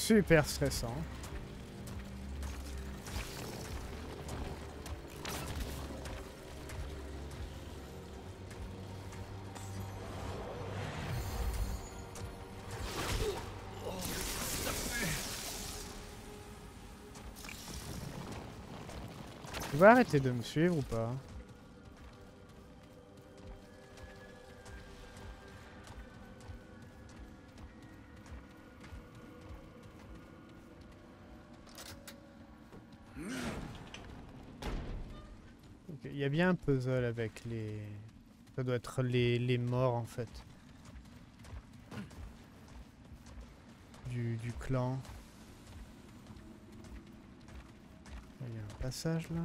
super stressant. Tu vas arrêter de me suivre ou pas? Il y a bien un puzzle avec les... Ça doit être les, les morts en fait. Du, du clan. Il y a un passage là.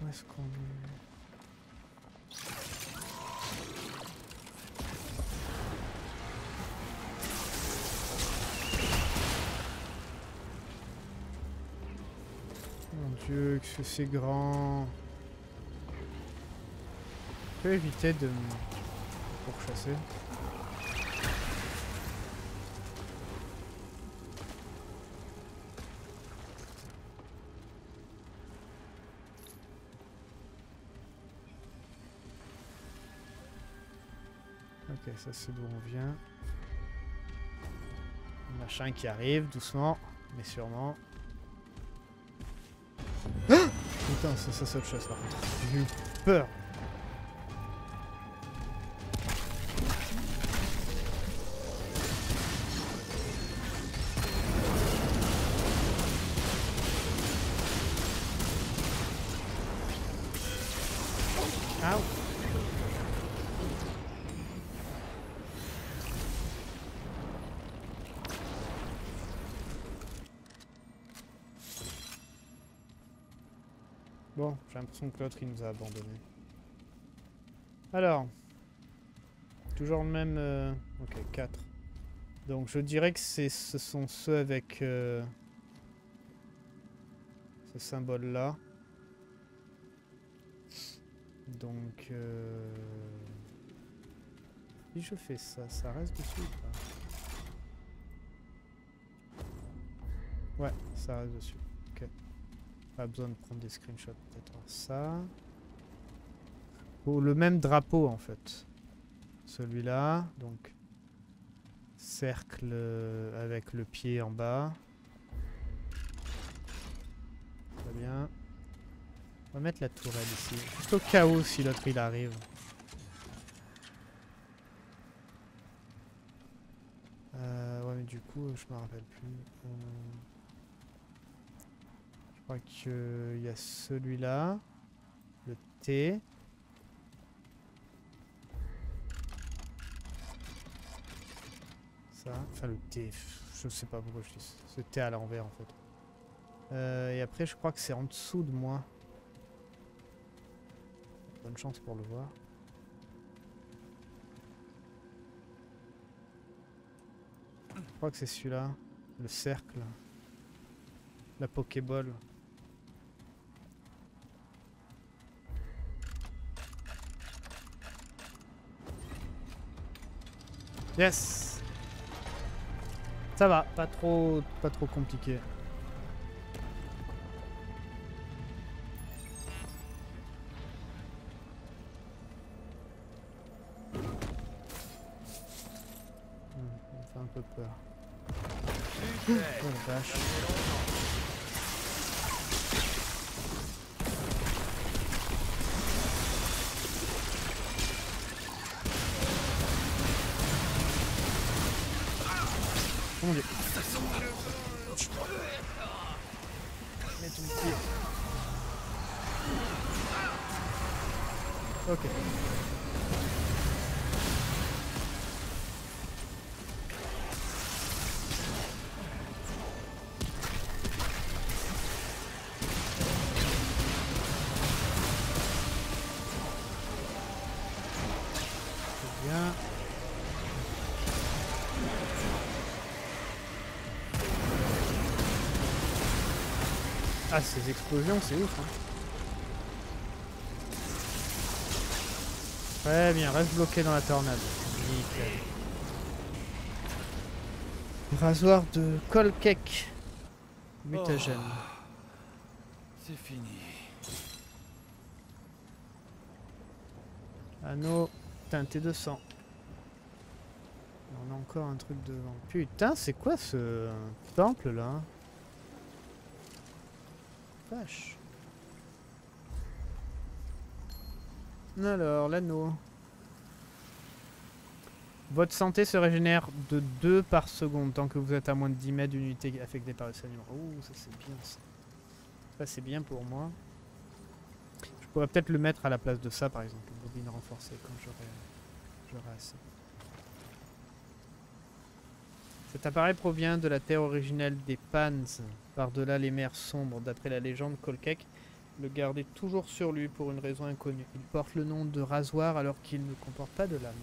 Où est-ce qu'on est? Dieu, que c'est grand. Je peux éviter de me pourchasser. Ok, ça c'est d'où on vient. Machin qui arrive doucement, mais sûrement. Putain, c'est ça, ça te chasse par contre. J'ai eu peur. Ow. Bon, j'ai l'impression que l'autre il nous a abandonné. Alors, toujours le même... Euh, ok, quatre. Donc je dirais que ce sont ceux avec euh, ce symbole là. Donc... Euh, si je fais ça, ça reste dessus ou pas? Ouais, ça reste dessus. Ok. Pas besoin de prendre des screenshots, peut-être ça. Oh, le même drapeau en fait. Celui-là, donc cercle avec le pied en bas. Très bien. On va mettre la tourelle ici, juste au cas où si l'autre il arrive. Euh, ouais mais du coup je me rappelle plus. Hum. Je crois qu'il y a celui-là, le T. Ça, enfin le T, je sais pas pourquoi je dis ça. C'est T à l'envers en fait. Euh, et après je crois que c'est en dessous de moi. Bonne chance pour le voir. Je crois que c'est celui-là, le cercle. La Pokéball. Yes. Ça va, pas trop pas trop compliqué. Hmm, on fait un peu peur. Oh la vache. Mais ok. Ah, ces explosions, c'est ouf, hein. Très bien, reste bloqué dans la tornade. Nickel. Rasoir de Kolkek. Mutagène. Oh, c'est fini. Anneau teinté de sang. On a encore un truc devant. Putain, c'est quoi ce temple là? Vache. Alors, l'anneau. Votre santé se régénère de deux par seconde tant que vous êtes à moins de dix mètres d'une unité affectée par le saignement. Oh, ça c'est bien ça. Ça c'est bien pour moi. Je pourrais peut-être le mettre à la place de ça par exemple. Une bobine renforcée quand j'aurai assez. Cet appareil provient de la terre originelle des Pans, par-delà les mers sombres. D'après la légende, Kolkek le gardait toujours sur lui pour une raison inconnue. Il porte le nom de rasoir alors qu'il ne comporte pas de lame.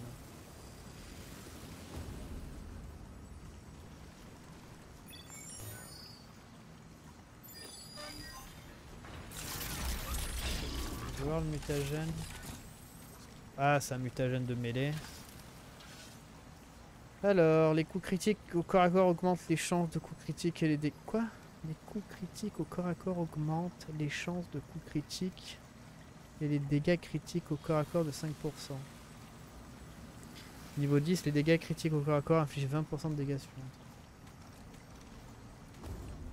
Voir le mutagène. Ah, c'est un mutagène de mêlée. Alors, les coups critiques au corps à corps augmentent les chances de coups critiques et les dégâts. Quoi ? Les coups critiques au corps à corps augmentent les chances de coups critiques et les dégâts critiques au corps à corps de cinq pour cent. Niveau dix, les dégâts critiques au corps à corps infligent vingt pour cent de dégâts suivants.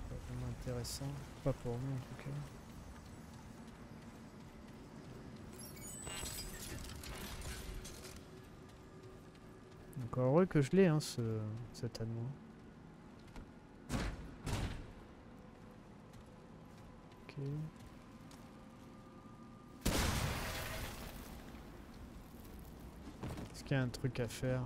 Pas vraiment intéressant. Pas pour nous en tout cas. Encore heureux que je l'ai, hein, ce, cet anneau. Ok. Est-ce qu'il y a un truc à faire?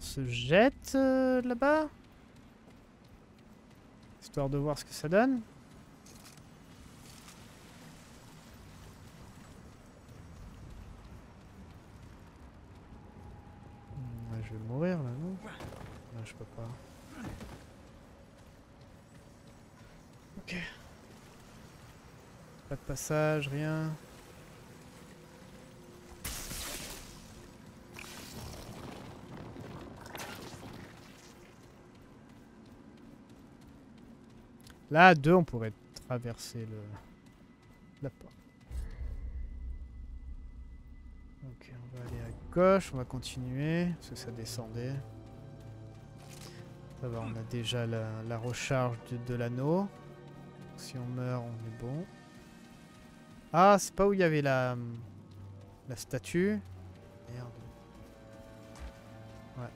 Se jette euh, là-bas, histoire de voir ce que ça donne. Mmh, je vais mourir là, non? Là, je peux pas. Ok. Pas de passage, rien. Là, à deux, on pourrait traverser le... la porte. Ok, on va aller à gauche, on va continuer, parce que ça descendait. Ça va, on a déjà la, la recharge de, de l'anneau. Si on meurt, on est bon. Ah, c'est pas où il y avait la... la statue. Merde. Ouais.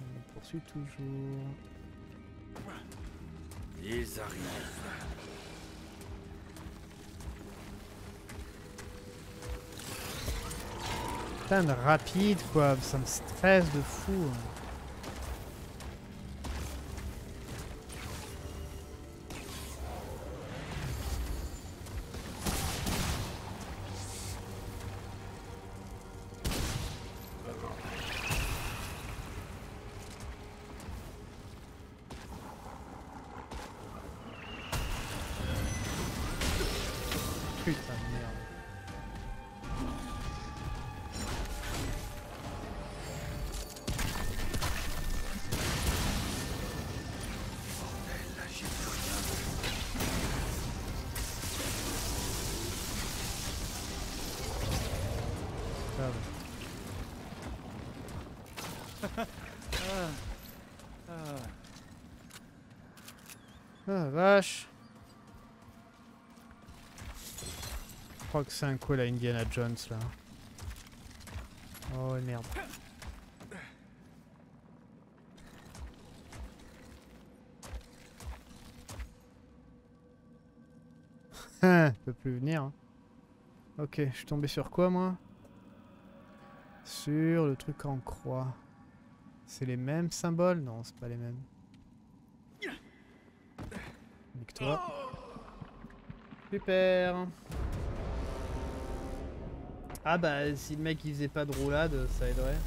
On poursuit toujours... Ils arrivent. Putain de rapide quoi, ça me stresse de fou. Ah vache. Je crois que c'est un coup à la Indiana Jones là. Oh merde. Je peux plus venir. Hein. Ok, je suis tombé sur quoi moi? Sur le truc en croix. C'est les mêmes symboles? Non, c'est pas les mêmes. Nique-toi. Super. Ah bah si le mec il faisait pas de roulade, ça aiderait.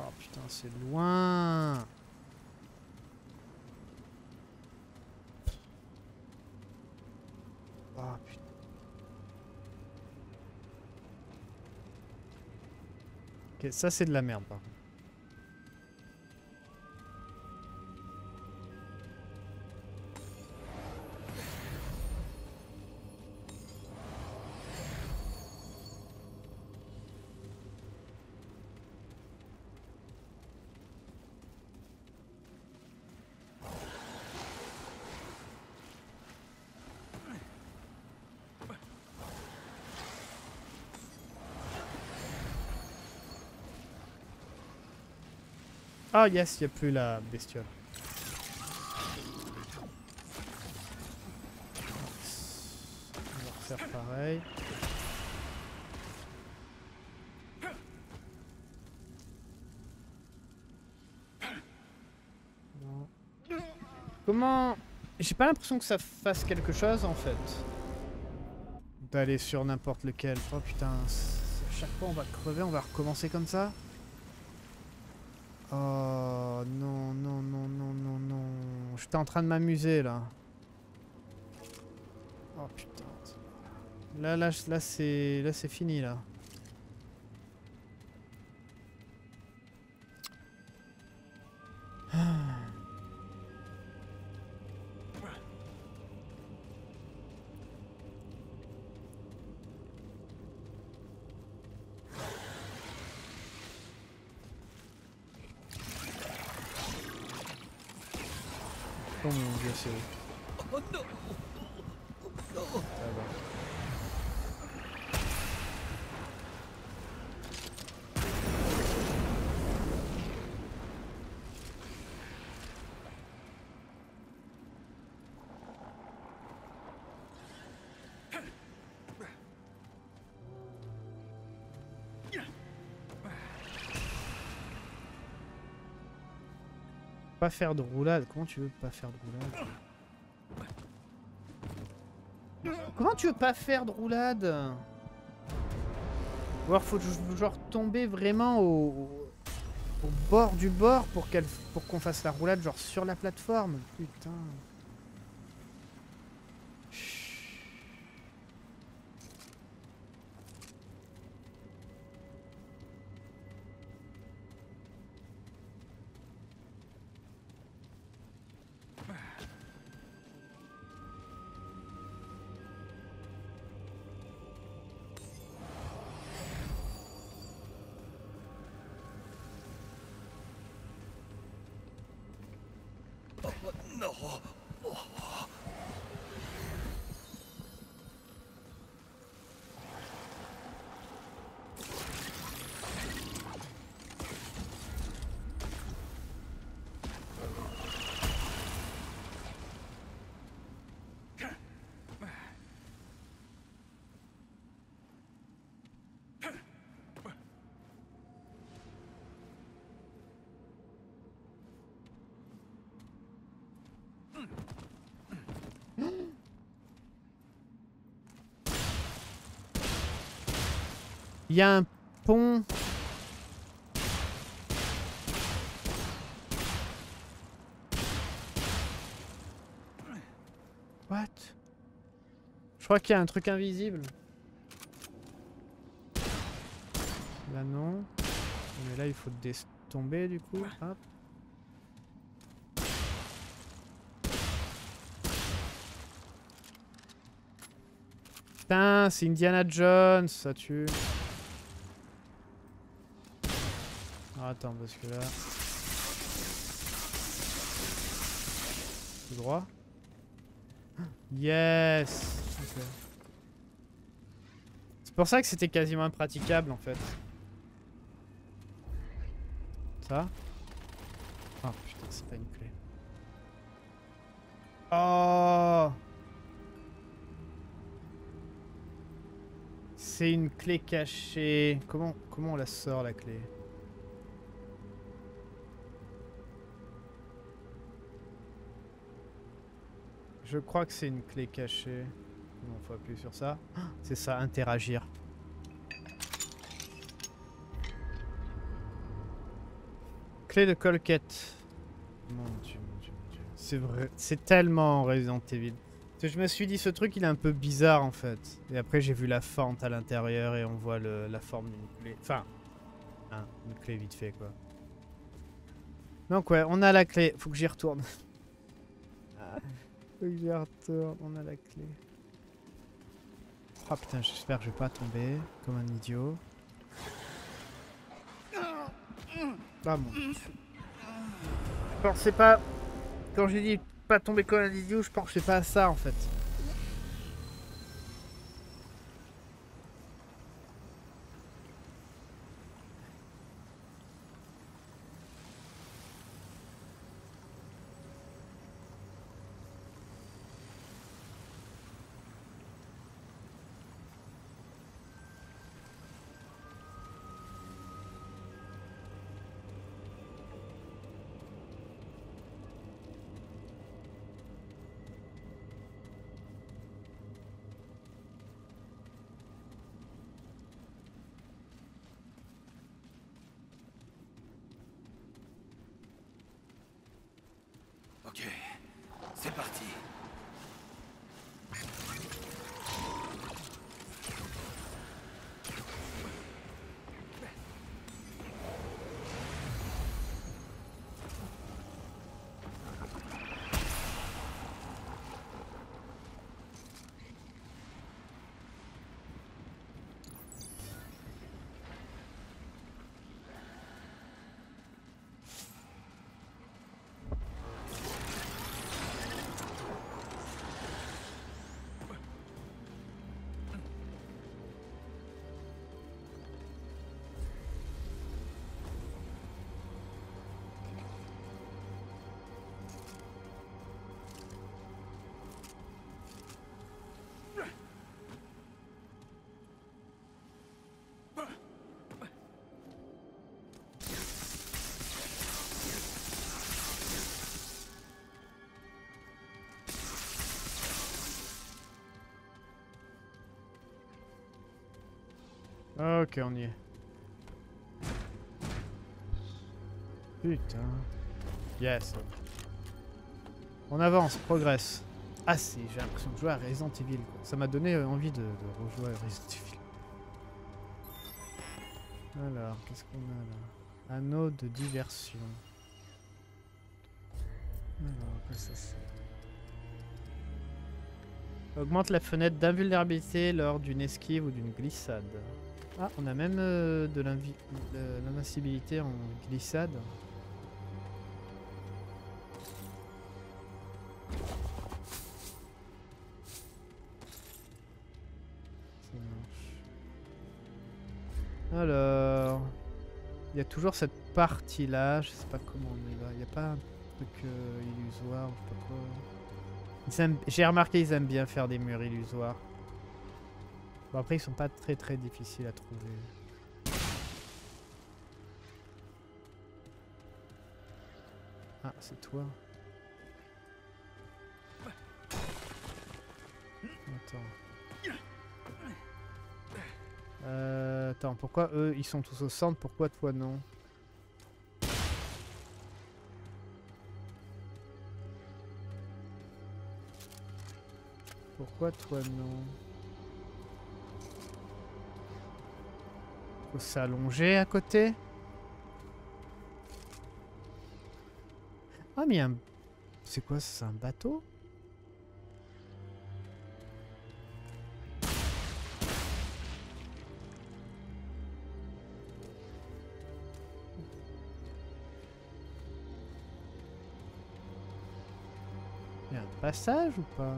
Oh putain, c'est loin. Oh putain. Ok, ça c'est de la merde par contre. Ah yes, il n'y a plus la bestiole. On va refaire pareil. Non. Comment... J'ai pas l'impression que ça fasse quelque chose en fait. D'aller sur n'importe lequel. Oh putain, chaque fois on va crever, on va recommencer comme ça. Oh non, non, non, non, non, non. J'étais en train de m'amuser là. Oh putain. Là, là, là c'est là c'est fini là. Oh non. Oh non. Pas faire de roulade, comment tu veux pas faire de roulade ? Comment tu veux pas faire de roulade? Ou alors faut genre tomber vraiment au, au bord du bord pour qu'elle, pour qu'on fasse la roulade genre sur la plateforme. Putain. Il y a un pont. What? Je crois qu'il y a un truc invisible. Là non. Mais là il faut tomber du coup. Hop. Putain, c'est Indiana Jones, ça tue. Attends, parce que là... Tout droit. Yes, okay. C'est pour ça que c'était quasiment impraticable, en fait. Ça. Oh, putain, c'est pas une clé. Oh. C'est une clé cachée. Comment, comment on la sort, la clé? Je crois que c'est une clé cachée. Bon, faut appuyer sur ça. C'est ça, interagir. Clé de Kolkek. Mon dieu, mon dieu, mon dieu. C'est vrai. C'est tellement Resident Evil. Parce que je me suis dit, ce truc, il est un peu bizarre, en fait. Et après, j'ai vu la fente à l'intérieur et on voit le, la forme d'une clé. Enfin, hein, une clé vite fait, quoi. Donc, ouais, on a la clé. Faut que j'y retourne. Faut que j'y retourne. On a la clé. Ah, oh, putain, j'espère que je vais pas tomber comme un idiot. Ah bon. Je pensais pas... Quand j'ai dit pas tomber comme un idiot, je pensais pas à ça en fait. Ok, c'est parti. Ok, on y est. Putain. Yes. On avance, progresse. Ah c'est, j'ai l'impression de jouer à Resident Evil. Quoi. Ça m'a donné envie de, de rejouer à Resident Evil. Alors, qu'est-ce qu'on a là? Anneau de diversion. Alors, qu'est-ce que ça c'est? Augmente la fenêtre d'invulnérabilité lors d'une esquive ou d'une glissade. Ah, on a même euh, de l'invincibilité en glissade. Ça marche. Alors... Il y a toujours cette partie-là, je sais pas comment on y va. Il n'y a pas un truc euh, illusoire, je sais pas quoi. J'ai remarqué, ils aiment bien faire des murs illusoires. Bon après ils sont pas très très difficiles à trouver. Ah c'est toi. Attends. Euh, attends, pourquoi eux ils sont tous au centre, pourquoi toi non? Pourquoi toi non? Faut s'allonger à côté. Ah mais un... c'est quoi, c'est un bateau? Il y a un passage ou pas?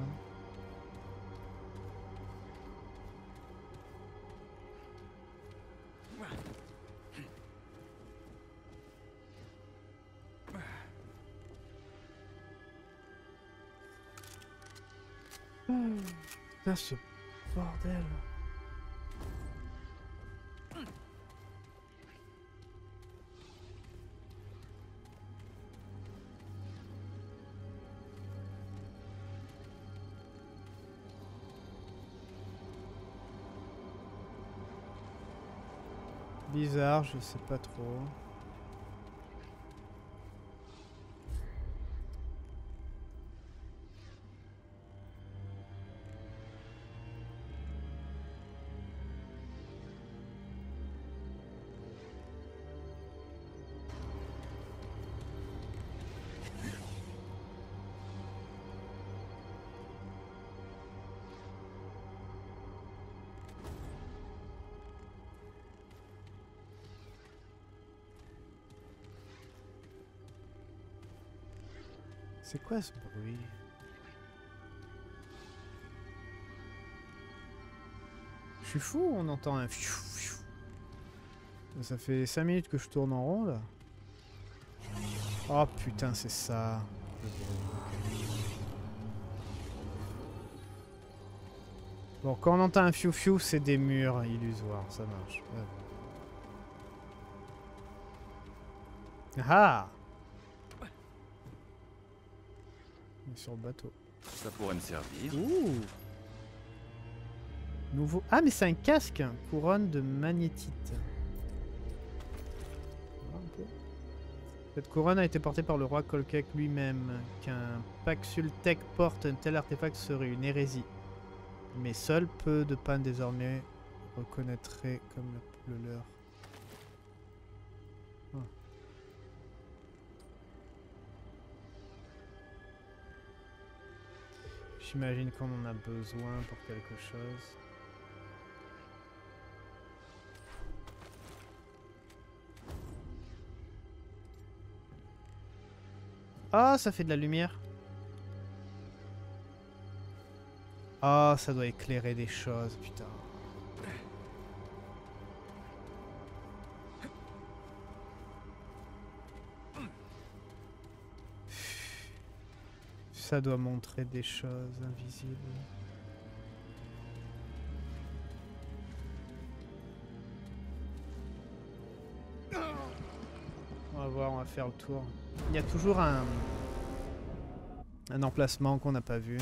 Putain, ce bordel. Bizarre, je sais pas trop. C'est quoi ce bruit? Je suis fou, on entend un fiou fiou. Ça fait cinq minutes que je tourne en rond là. Oh putain, c'est ça. Bon, quand on entend un fiou fiou, c'est des murs illusoires, ça marche. Ouais. Ah! Sur le bateau. Ça pourrait me servir. Ouh. Nouveau. Ah mais c'est un casque, couronne de magnétite. Okay. Cette couronne a été portée par le roi Kolkek lui-même. Qu'un Paxultec porte un tel artefact serait une hérésie. Mais seul peu de Pans désormais reconnaîtraient comme le, le leur. J'imagine qu'on en a besoin pour quelque chose. Ah, ça fait de la lumière. Ah, ça doit éclairer des choses, putain. Ça doit montrer des choses invisibles. On va voir, on va faire le tour. Il y a toujours un, un emplacement qu'on n'a pas vu.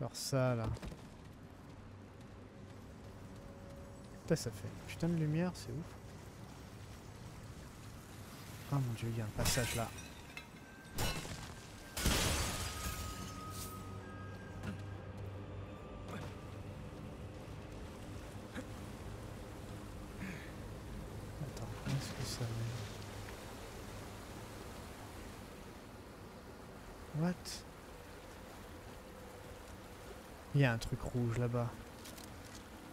Genre ça là. Ça fait putain de lumière, c'est ouf. Oh mon dieu, il y a un passage là. Attends, qu'est-ce que ça veut dire? What? Il y a un truc rouge là-bas.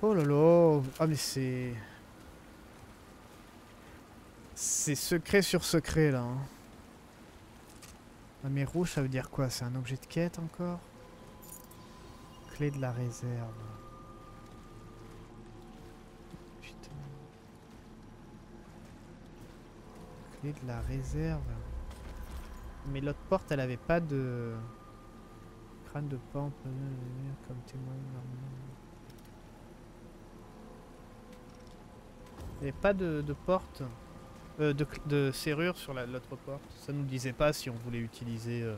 Oh là là. Ah mais c'est... C'est secret sur secret là. Hein. Ah mais rouge ça veut dire quoi? C'est un objet de quête encore? Clé de la réserve. Putain. Clé de la réserve. Mais l'autre porte elle avait pas de... Crâne de pan comme témoin normalement. Il n'y avait pas de, de porte, euh, de, de serrure sur l'autre la, porte. Ça nous disait pas si on voulait utiliser euh,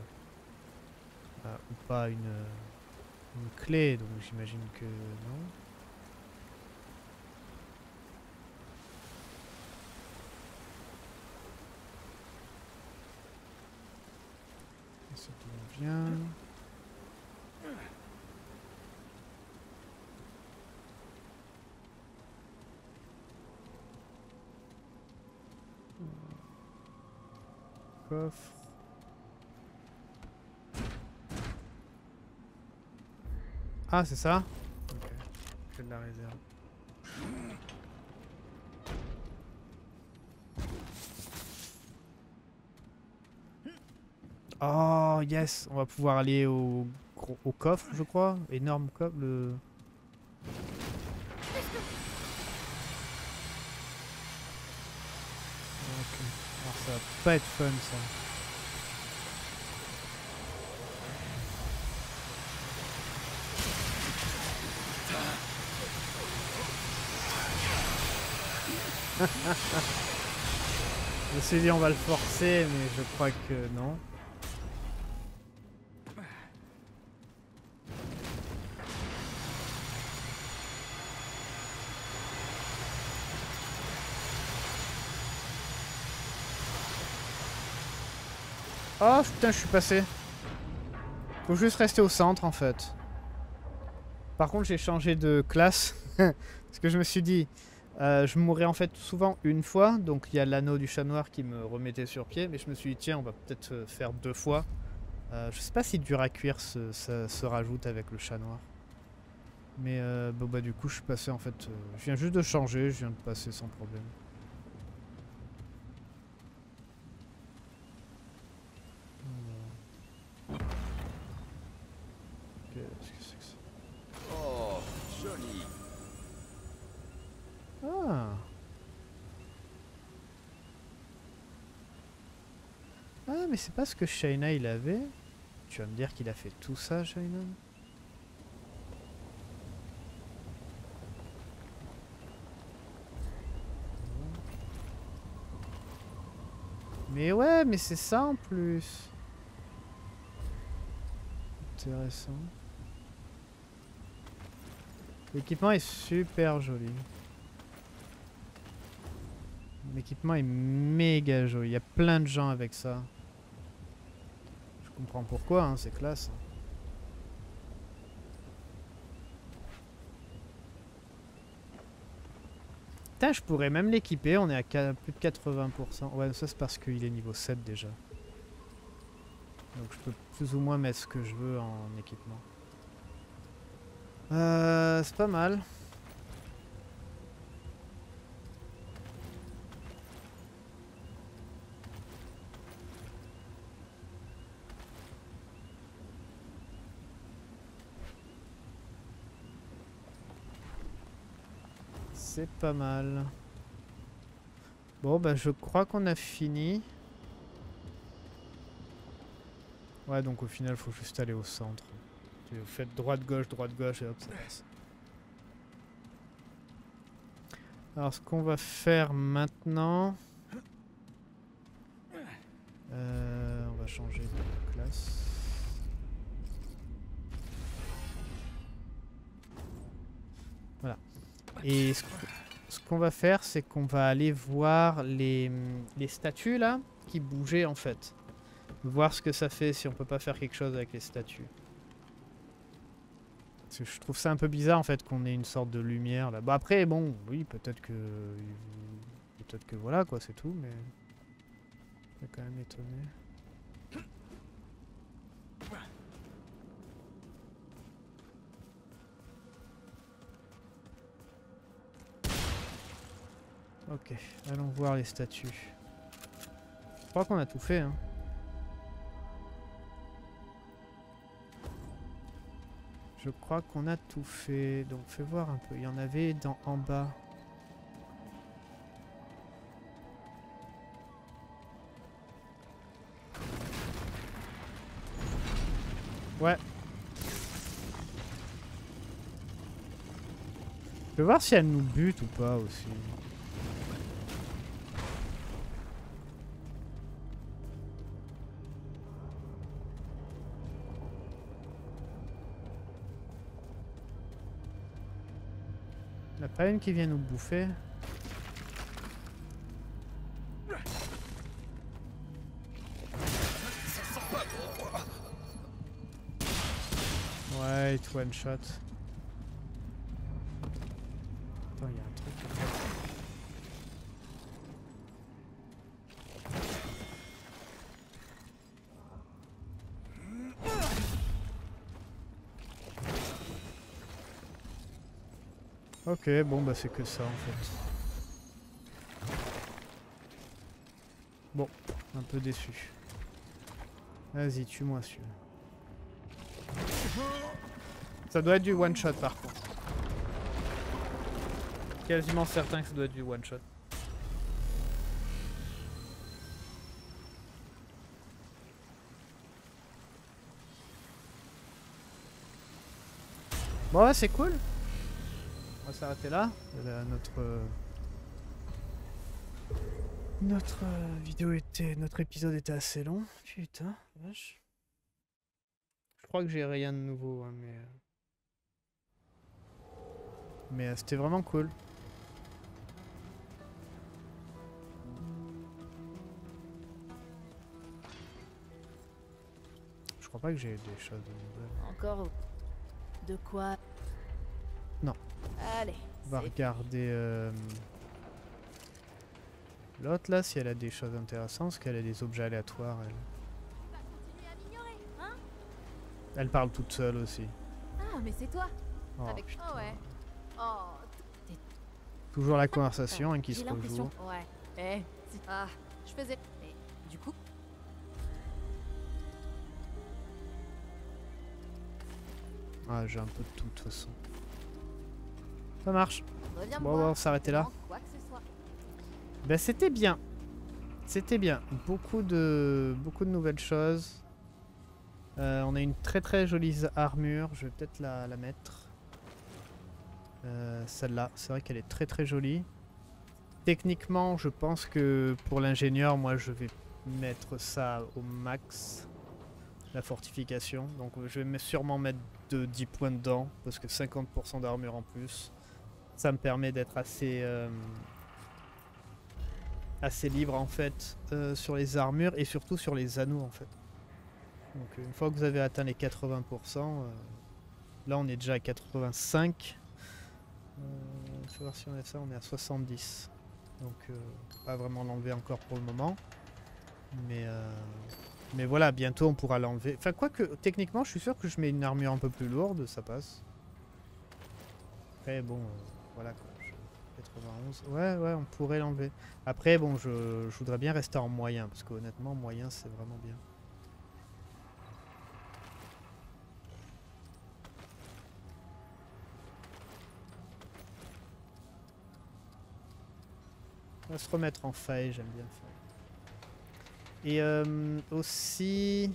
euh, ou pas une, une clé, donc j'imagine que non. Ça tombe bien. Coffre. Ah c'est ça? Ok, c'est de la réserve. Oh yes, on va pouvoir aller au, au coffre je crois. Énorme coffre le... Ça va pas être fun ça. Je me suis dit on va le forcer mais je crois que non. Oh putain, je suis passé. Faut juste rester au centre en fait. Par contre, j'ai changé de classe. Parce que je me suis dit, euh, je mourrais en fait souvent une fois. Donc il y a l'anneau du chat noir qui me remettait sur pied. Mais je me suis dit, tiens, on va peut-être faire deux fois. Euh, je sais pas si dur à cuire se, ça, se rajoute avec le chat noir. Mais euh, bon, bah, du coup, je suis passé en fait. Euh, je viens juste de changer, je viens de passer sans problème. Ah. Ah, mais c'est pas ce que Shaina il avait. Tu vas me dire qu'il a fait tout ça, Shaina? Mais ouais, mais c'est ça en plus. Intéressant. L'équipement est super joli. L'équipement est méga joli, il y a plein de gens avec ça. Je comprends pourquoi, hein, c'est classe. Putain, je pourrais même l'équiper, on est à plus de quatre-vingts pour cent. Ouais, ça c'est parce qu'il est niveau sept déjà. Donc je peux plus ou moins mettre ce que je veux en équipement. Euh, c'est pas mal. C'est pas mal. Bon bah je crois qu'on a fini. Ouais, donc au final faut juste aller au centre. Vous faites droite gauche droite gauche et hop, ça passe. Alors ce qu'on va faire maintenant, euh, on va changer de classe. Voilà. Et ce, ce qu'on va faire, c'est qu'on va aller voir les, les statues là, qui bougeaient en fait. Voir ce que ça fait, si on peut pas faire quelque chose avec les statues. Parce que je trouve ça un peu bizarre en fait qu'on ait une sorte de lumière là. Bah après, bon, oui, peut-être que... Peut-être que voilà quoi, c'est tout, mais... Je suis quand même étonné. Ok, allons voir les statues. Je crois qu'on a tout fait, hein. Je crois qu'on a tout fait. Donc fais voir un peu. Il y en avait dans, en bas. Ouais. Je peux voir si elle nous bute ou pas aussi. Pas une qui vient nous bouffer. Ouais, it one shot. Attends, il y a un truc. Ok, bon bah c'est que ça en fait. Bon, un peu déçu. Vas-y, tue-moi celui-là. Ça doit être du one shot par contre. Quasiment certain que ça doit être du one shot. Bon ouais, c'est cool. On va s'arrêter là. là. Notre euh, notre euh, vidéo était, notre épisode était assez long. Putain, vache. Je crois que j'ai rien de nouveau, hein, mais euh... mais euh, c'était vraiment cool. crois pas que j'ai des choses de nouvelles. Encore de quoi? Non. Allez. On va regarder euh, l'autre là, si elle a des choses intéressantes, parce qu'elle a des objets aléatoires. Elle, va continuer à m'ignorer, hein? Elle parle toute seule aussi. Ah mais c'est toi. Oh, avec... oh ouais. Oh. Toujours la conversation hein, qui se rejoue. Ouais. Eh, ah, je faisais. Et, du coup. Ah, j'ai un peu de tout de toute façon. Ça marche. Bon, on va s'arrêter là. Ben, c'était bien. C'était bien. Beaucoup de beaucoup de nouvelles choses. Euh, on a une très très jolie armure. Je vais peut-être la, la mettre. Euh, celle-là, c'est vrai qu'elle est très très jolie. Techniquement, je pense que pour l'ingénieur, moi je vais mettre ça au max, la fortification. Donc je vais sûrement mettre de dix points dedans, parce que cinquante pour cent d'armure en plus, ça me permet d'être assez, euh, assez libre en fait euh, sur les armures et surtout sur les anneaux en fait. Donc une fois que vous avez atteint les quatre-vingts pour cent, euh, là on est déjà à quatre-vingt-cinq pour cent. Il faut voir si on a ça, on est à soixante-dix. Donc euh, pas vraiment l'enlever encore pour le moment. Mais, euh, mais voilà, bientôt on pourra l'enlever. Enfin quoique, techniquement je suis sûr que je mets une armure un peu plus lourde, ça passe. Après bon, euh, voilà quoi. quatre-vingt-onze. Ouais, ouais, on pourrait l'enlever. Après bon, je, je voudrais bien rester en moyen, parce qu'honnêtement, moyen c'est vraiment bien. On va se remettre en faille, j'aime bien faille. Et euh, aussi...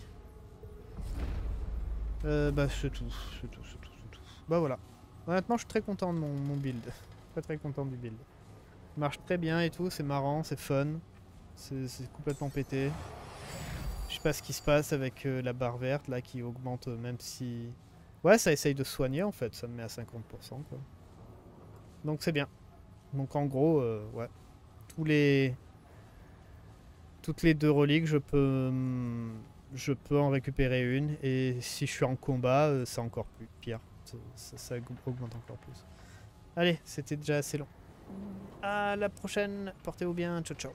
Euh, bah c'est tout, c'est tout, c'est tout, c'est tout. Bah voilà. Honnêtement, je suis très content de mon, mon build. Très très content du build. Il marche très bien et tout, c'est marrant, c'est fun. C'est complètement pété. Je sais pas ce qui se passe avec euh, la barre verte là qui augmente euh, même si... Ouais, ça essaye de soigner en fait, ça me met à cinquante pour cent quoi. Donc c'est bien. Donc en gros, euh, ouais. Les toutes les deux reliques je peux je peux en récupérer une, et si je suis en combat c'est encore plus pire, ça, ça, ça augmente encore plus. Allez, c'était déjà assez long, à la prochaine, portez-vous bien, ciao ciao.